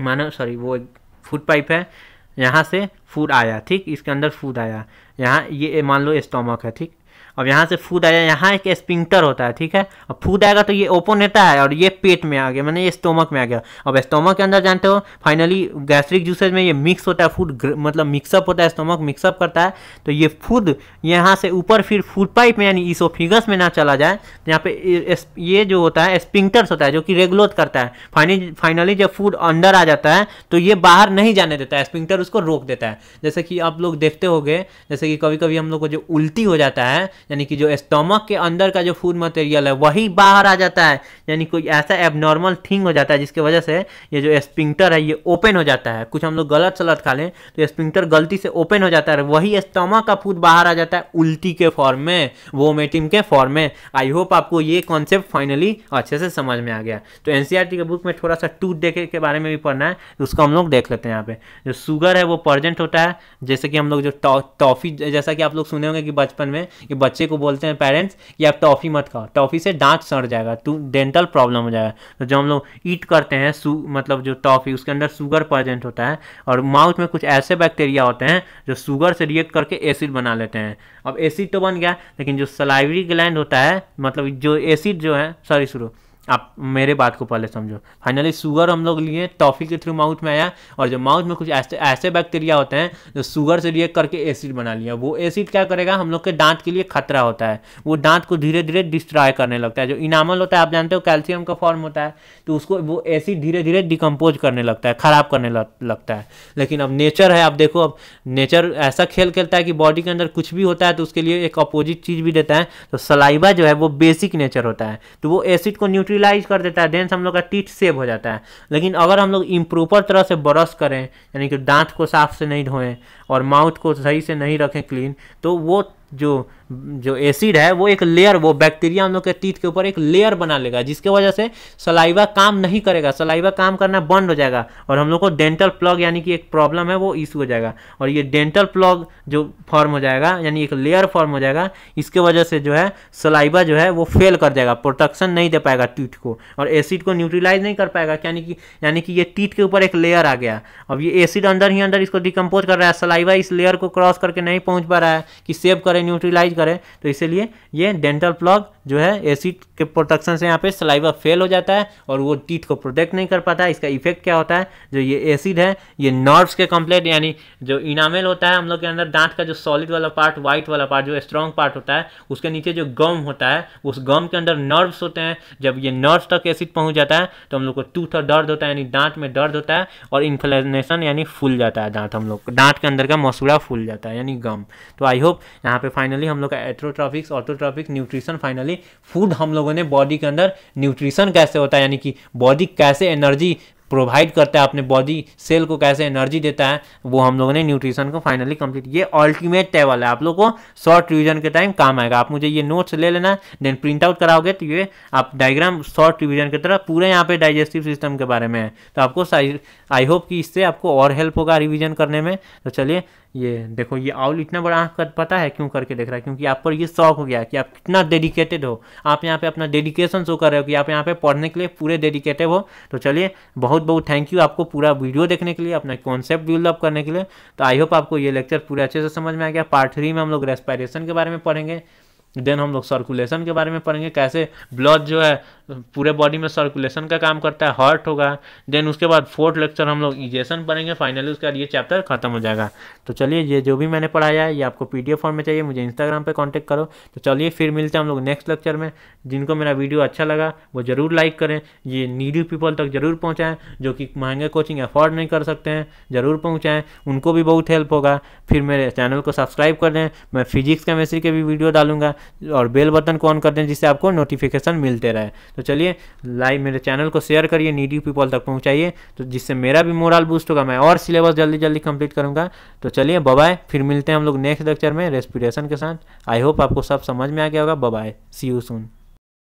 मानो, सॉरी वो फूड पाइप है, यहाँ से फूड आया। ठीक, इसके अंदर फूड आया, यहाँ ये मान लो स्टमक है। ठीक, अब यहाँ से फूड आया, यहाँ एक स्पिंक्टर होता है, ठीक है। अब फूड आएगा तो ये ओपन होता है और ये पेट में आ गया, मैंने ये स्टोमक में आ गया। अब स्टोमक के अंदर जानते हो फाइनली गैस्ट्रिक जूसेज में ये मिक्स होता है, फूड मतलब मिक्सअप होता है, स्टोमक मिक्सअप करता है। तो ये फूड यहाँ से ऊपर फिर फूड पाइप में यानी इसोफिगस में ना चला जाए, तो यहाँ पे ये जो होता है स्पिंक्टर्स होता है जो कि रेगुलेट करता है। फाइनली फाइनली जब फूड अंदर आ जाता है तो ये बाहर नहीं जाने देता है, स्पिंक्टर उसको रोक देता है। जैसे कि आप लोग देखते होंगे, जैसे कि कभी कभी हम लोग को जो उल्टी हो जाता है, यानी कि जो स्टमक के अंदर का जो फूड मटेरियल है वही बाहर आ जाता है, यानी कोई ऐसा एबनॉर्मल थिंग हो जाता है जिसकी वजह से ये जो स्पिंक्टर है ये ओपन हो जाता है। कुछ हम लोग गलत सलत खा लें तो स्पिंक्टर गलती से ओपन हो जाता है, वही स्टमक का फूड बाहर आ जाता है उल्टी के फॉर्म में, वोमेटिंग के फॉर्म में। आई होप आपको ये कॉन्सेप्ट फाइनली अच्छे से समझ में आ गया। तो एनसीईआरटी के बुक में थोड़ा सा टूथ देखे के बारे में भी पढ़ना है, तो उसको हम लोग देख लेते हैं। यहाँ पे जो शुगर है वो प्रेजेंट होता है, जैसे कि हम लोग जो टॉफी, जैसा कि आप लोग सुने होंगे कि बचपन में कि बच्चे को बोलते हैं पेरेंट्स कि आप टॉफी मत खाओ, टॉफी से दांत सड़ जाएगा, डेंटल प्रॉब्लम हो जाएगा। तो जो हम लोग ईट करते हैं मतलब जो टॉफी, उसके अंदर शुगर प्रेजेंट होता है और माउथ में कुछ ऐसे बैक्टीरिया होते हैं जो शुगर से रिएक्ट करके एसिड बना लेते हैं। अब एसिड तो बन गया, लेकिन जो सलाइवरी ग्लैंड होता है मतलब जो एसिड जो है, सॉरी शुरू आप मेरे बात को पहले समझो। फाइनली शुगर हम लोग लिए टॉफी के थ्रू माउथ में आया और जो माउथ में कुछ ऐसे ऐसे बैक्टीरिया होते हैं जो शुगर से रिएक्ट करके एसिड बना लिया। वो एसिड क्या करेगा, हम लोग के दांत के लिए खतरा होता है, वो दांत को धीरे धीरे डिस्ट्रॉय करने लगता है। जो इनामल होता है आप जानते हो कैल्शियम का फॉर्म होता है, तो उसको वो एसिड धीरे धीरे डिकम्पोज करने लगता है, खराब करने लगता है। लेकिन अब नेचर है, आप देखो अब नेचर ऐसा खेल खेलता है कि बॉडी के अंदर कुछ भी होता है तो उसके लिए एक अपोजिट चीज़ भी देता है। तो सलाइवा जो है वो बेसिक नेचर होता है, तो वो एसिड को न्यूट्रल यूटिलाइज कर देता है, देन हम लोग का टीथ सेव हो जाता है। लेकिन अगर हम लोग इम्प्रॉपर तरह से ब्रश करें, यानी कि दांत को साफ से नहीं धोएं और माउथ को सही से नहीं रखें क्लीन, तो वो जो जो एसिड है वो एक लेयर, वो बैक्टीरिया हम लोग के टीथ के ऊपर एक लेयर बना लेगा, जिसके वजह से सलाइवा काम नहीं करेगा, सलाइवा काम करना बंद हो जाएगा और हम लोग को डेंटल प्लॉग यानी कि एक प्रॉब्लम है वो इशू हो जाएगा। और ये डेंटल प्लॉग जो फॉर्म हो जाएगा यानी एक लेयर फॉर्म हो जाएगा, इसके वजह से जो है सलाइवा जो है वो फेल कर जाएगा, प्रोटेक्शन नहीं दे पाएगा टीथ को और एसिड को न्यूट्रलाइज नहीं कर पाएगा। यानी कि यानी कि ये टीथ के ऊपर एक लेयर आ गया, अब ये एसिड अंदर ही अंदर इसको डिकम्पोज कर रहा है, सलाइवा इस लेयर को क्रॉस करके नहीं पहुँच पा रहा है कि सेव करें, न्यूट्रलाइज करें। तो इसीलिए ये डेंटल प्लॉग जो है एसिड के प्रोटेक्शन से यहाँ पे सलाइवा फेल हो जाता है और वो टीथ को प्रोटेक्ट नहीं कर पाता है। इसका इफेक्ट क्या होता है, जो ये एसिड है ये नर्व्स के कंप्लेट यानी जो इनामेल होता है हम लोग के अंदर, दांत का जो सॉलिड वाला पार्ट, व्हाइट वाला पार्ट, जो स्ट्रॉन्ग पार्ट होता है, उसके नीचे जो गम होता है उस गम के अंदर नर्व्स होते हैं। जब ये नर्व्स तक एसिड पहुँच जाता है तो हम लोग को टूथ और दर्द होता है, यानी दांत में दर्द होता है और इन्फ्लेमेशन यानी फूल जाता है दांत, हम लोग दांत के अंदर का मसूड़ा फूल जाता है यानी गम। तो आई होप यहाँ पे फाइनली हम लोग का हेटरोट्रॉफिक्स, ऑर्थोट्रॉफिक, न्यूट्रिशन, फाइनली फूड हम लोगों ने बॉडी के अंदर न्यूट्रिशन कैसे होता है, यानी कि बॉडी कैसे एनर्जी प्रोवाइड करता है, अपने बॉडी सेल को कैसे एनर्जी देता है, वो हम लोगों ने न्यूट्रिशन को फाइनली कंप्लीट। ये अल्टीमेट टेबल है, आप लोगों को शॉर्ट रिवीजन के टाइम काम आएगा। आप मुझे ये नोट्स ले लेना, देन प्रिंट आउट कराओगे तो ये आप डायग्राम शॉर्ट रिवीजन की तरह पूरे यहाँ पे डाइजेस्टिव सिस्टम के बारे में है, तो आपको आई होप कि इससे आपको और हेल्प होगा रिविजन करने में। तो चलिए ये देखो, ये आउल इतना बड़ा आपका पता है क्यों करके देख रहा है, क्योंकि आप पर ये शौक हो गया कि आप कितना डेडिकेटेड हो, आप यहाँ पे अपना डेडिकेशन शो कर रहे हो कि आप यहाँ पे पढ़ने के लिए पूरे डेडिकेटेड हो। तो चलिए बहुत बहुत थैंक यू आपको पूरा वीडियो देखने के लिए, अपना कॉन्सेप्ट बिल्डअप करने के लिए। तो आई होप आपको ये लेक्चर पूरे अच्छे से समझ में आ गया। पार्ट थ्री में हम लोग रेस्पिरेशन के बारे में पढ़ेंगे, देन हम लोग सर्कुलेशन के बारे में पढ़ेंगे, कैसे ब्लड जो है पूरे बॉडी में सर्कुलेशन का काम करता है, हार्ट होगा। देन उसके बाद फोर्थ लेक्चर हम लोग इजेशन पढ़ेंगे, फाइनली उसके बाद ये चैप्टर खत्म हो जाएगा। तो चलिए ये जो भी मैंने पढ़ाया है ये आपको पीडीएफ फॉर्म में चाहिए, मुझे इंस्टाग्राम पे कांटेक्ट करो। तो चलिए फिर मिलते हैं हम लोग नेक्स्ट लेक्चर में। जिनको मेरा वीडियो अच्छा लगा वो जरूर लाइक करें, ये नीडी पीपल तक जरूर पहुँचाएँ जो कि महंगे कोचिंग अफोर्ड नहीं कर सकते हैं, जरूर पहुँचाएँ, उनको भी बहुत हेल्प होगा। फिर मेरे चैनल को सब्सक्राइब कर दें, मैं फिजिक्स केमिस्ट्री के भी वीडियो डालूंगा, और बेल बटन को ऑन कर दें जिससे आपको नोटिफिकेशन मिलते रहे। तो चलिए लाइव मेरे चैनल को शेयर करिए, नीडी पीपल तक पहुंचाइए, तो जिससे मेरा भी मोरल बूस्ट होगा, मैं और सिलेबस जल्दी जल्दी कंप्लीट करूंगा। तो चलिए बाय, फिर मिलते हैं हम लोग नेक्स्ट लेक्चर में रेस्पिरेशन के साथ। आई होप आपको सब समझ में आ गया होगा। Bye, see you soon.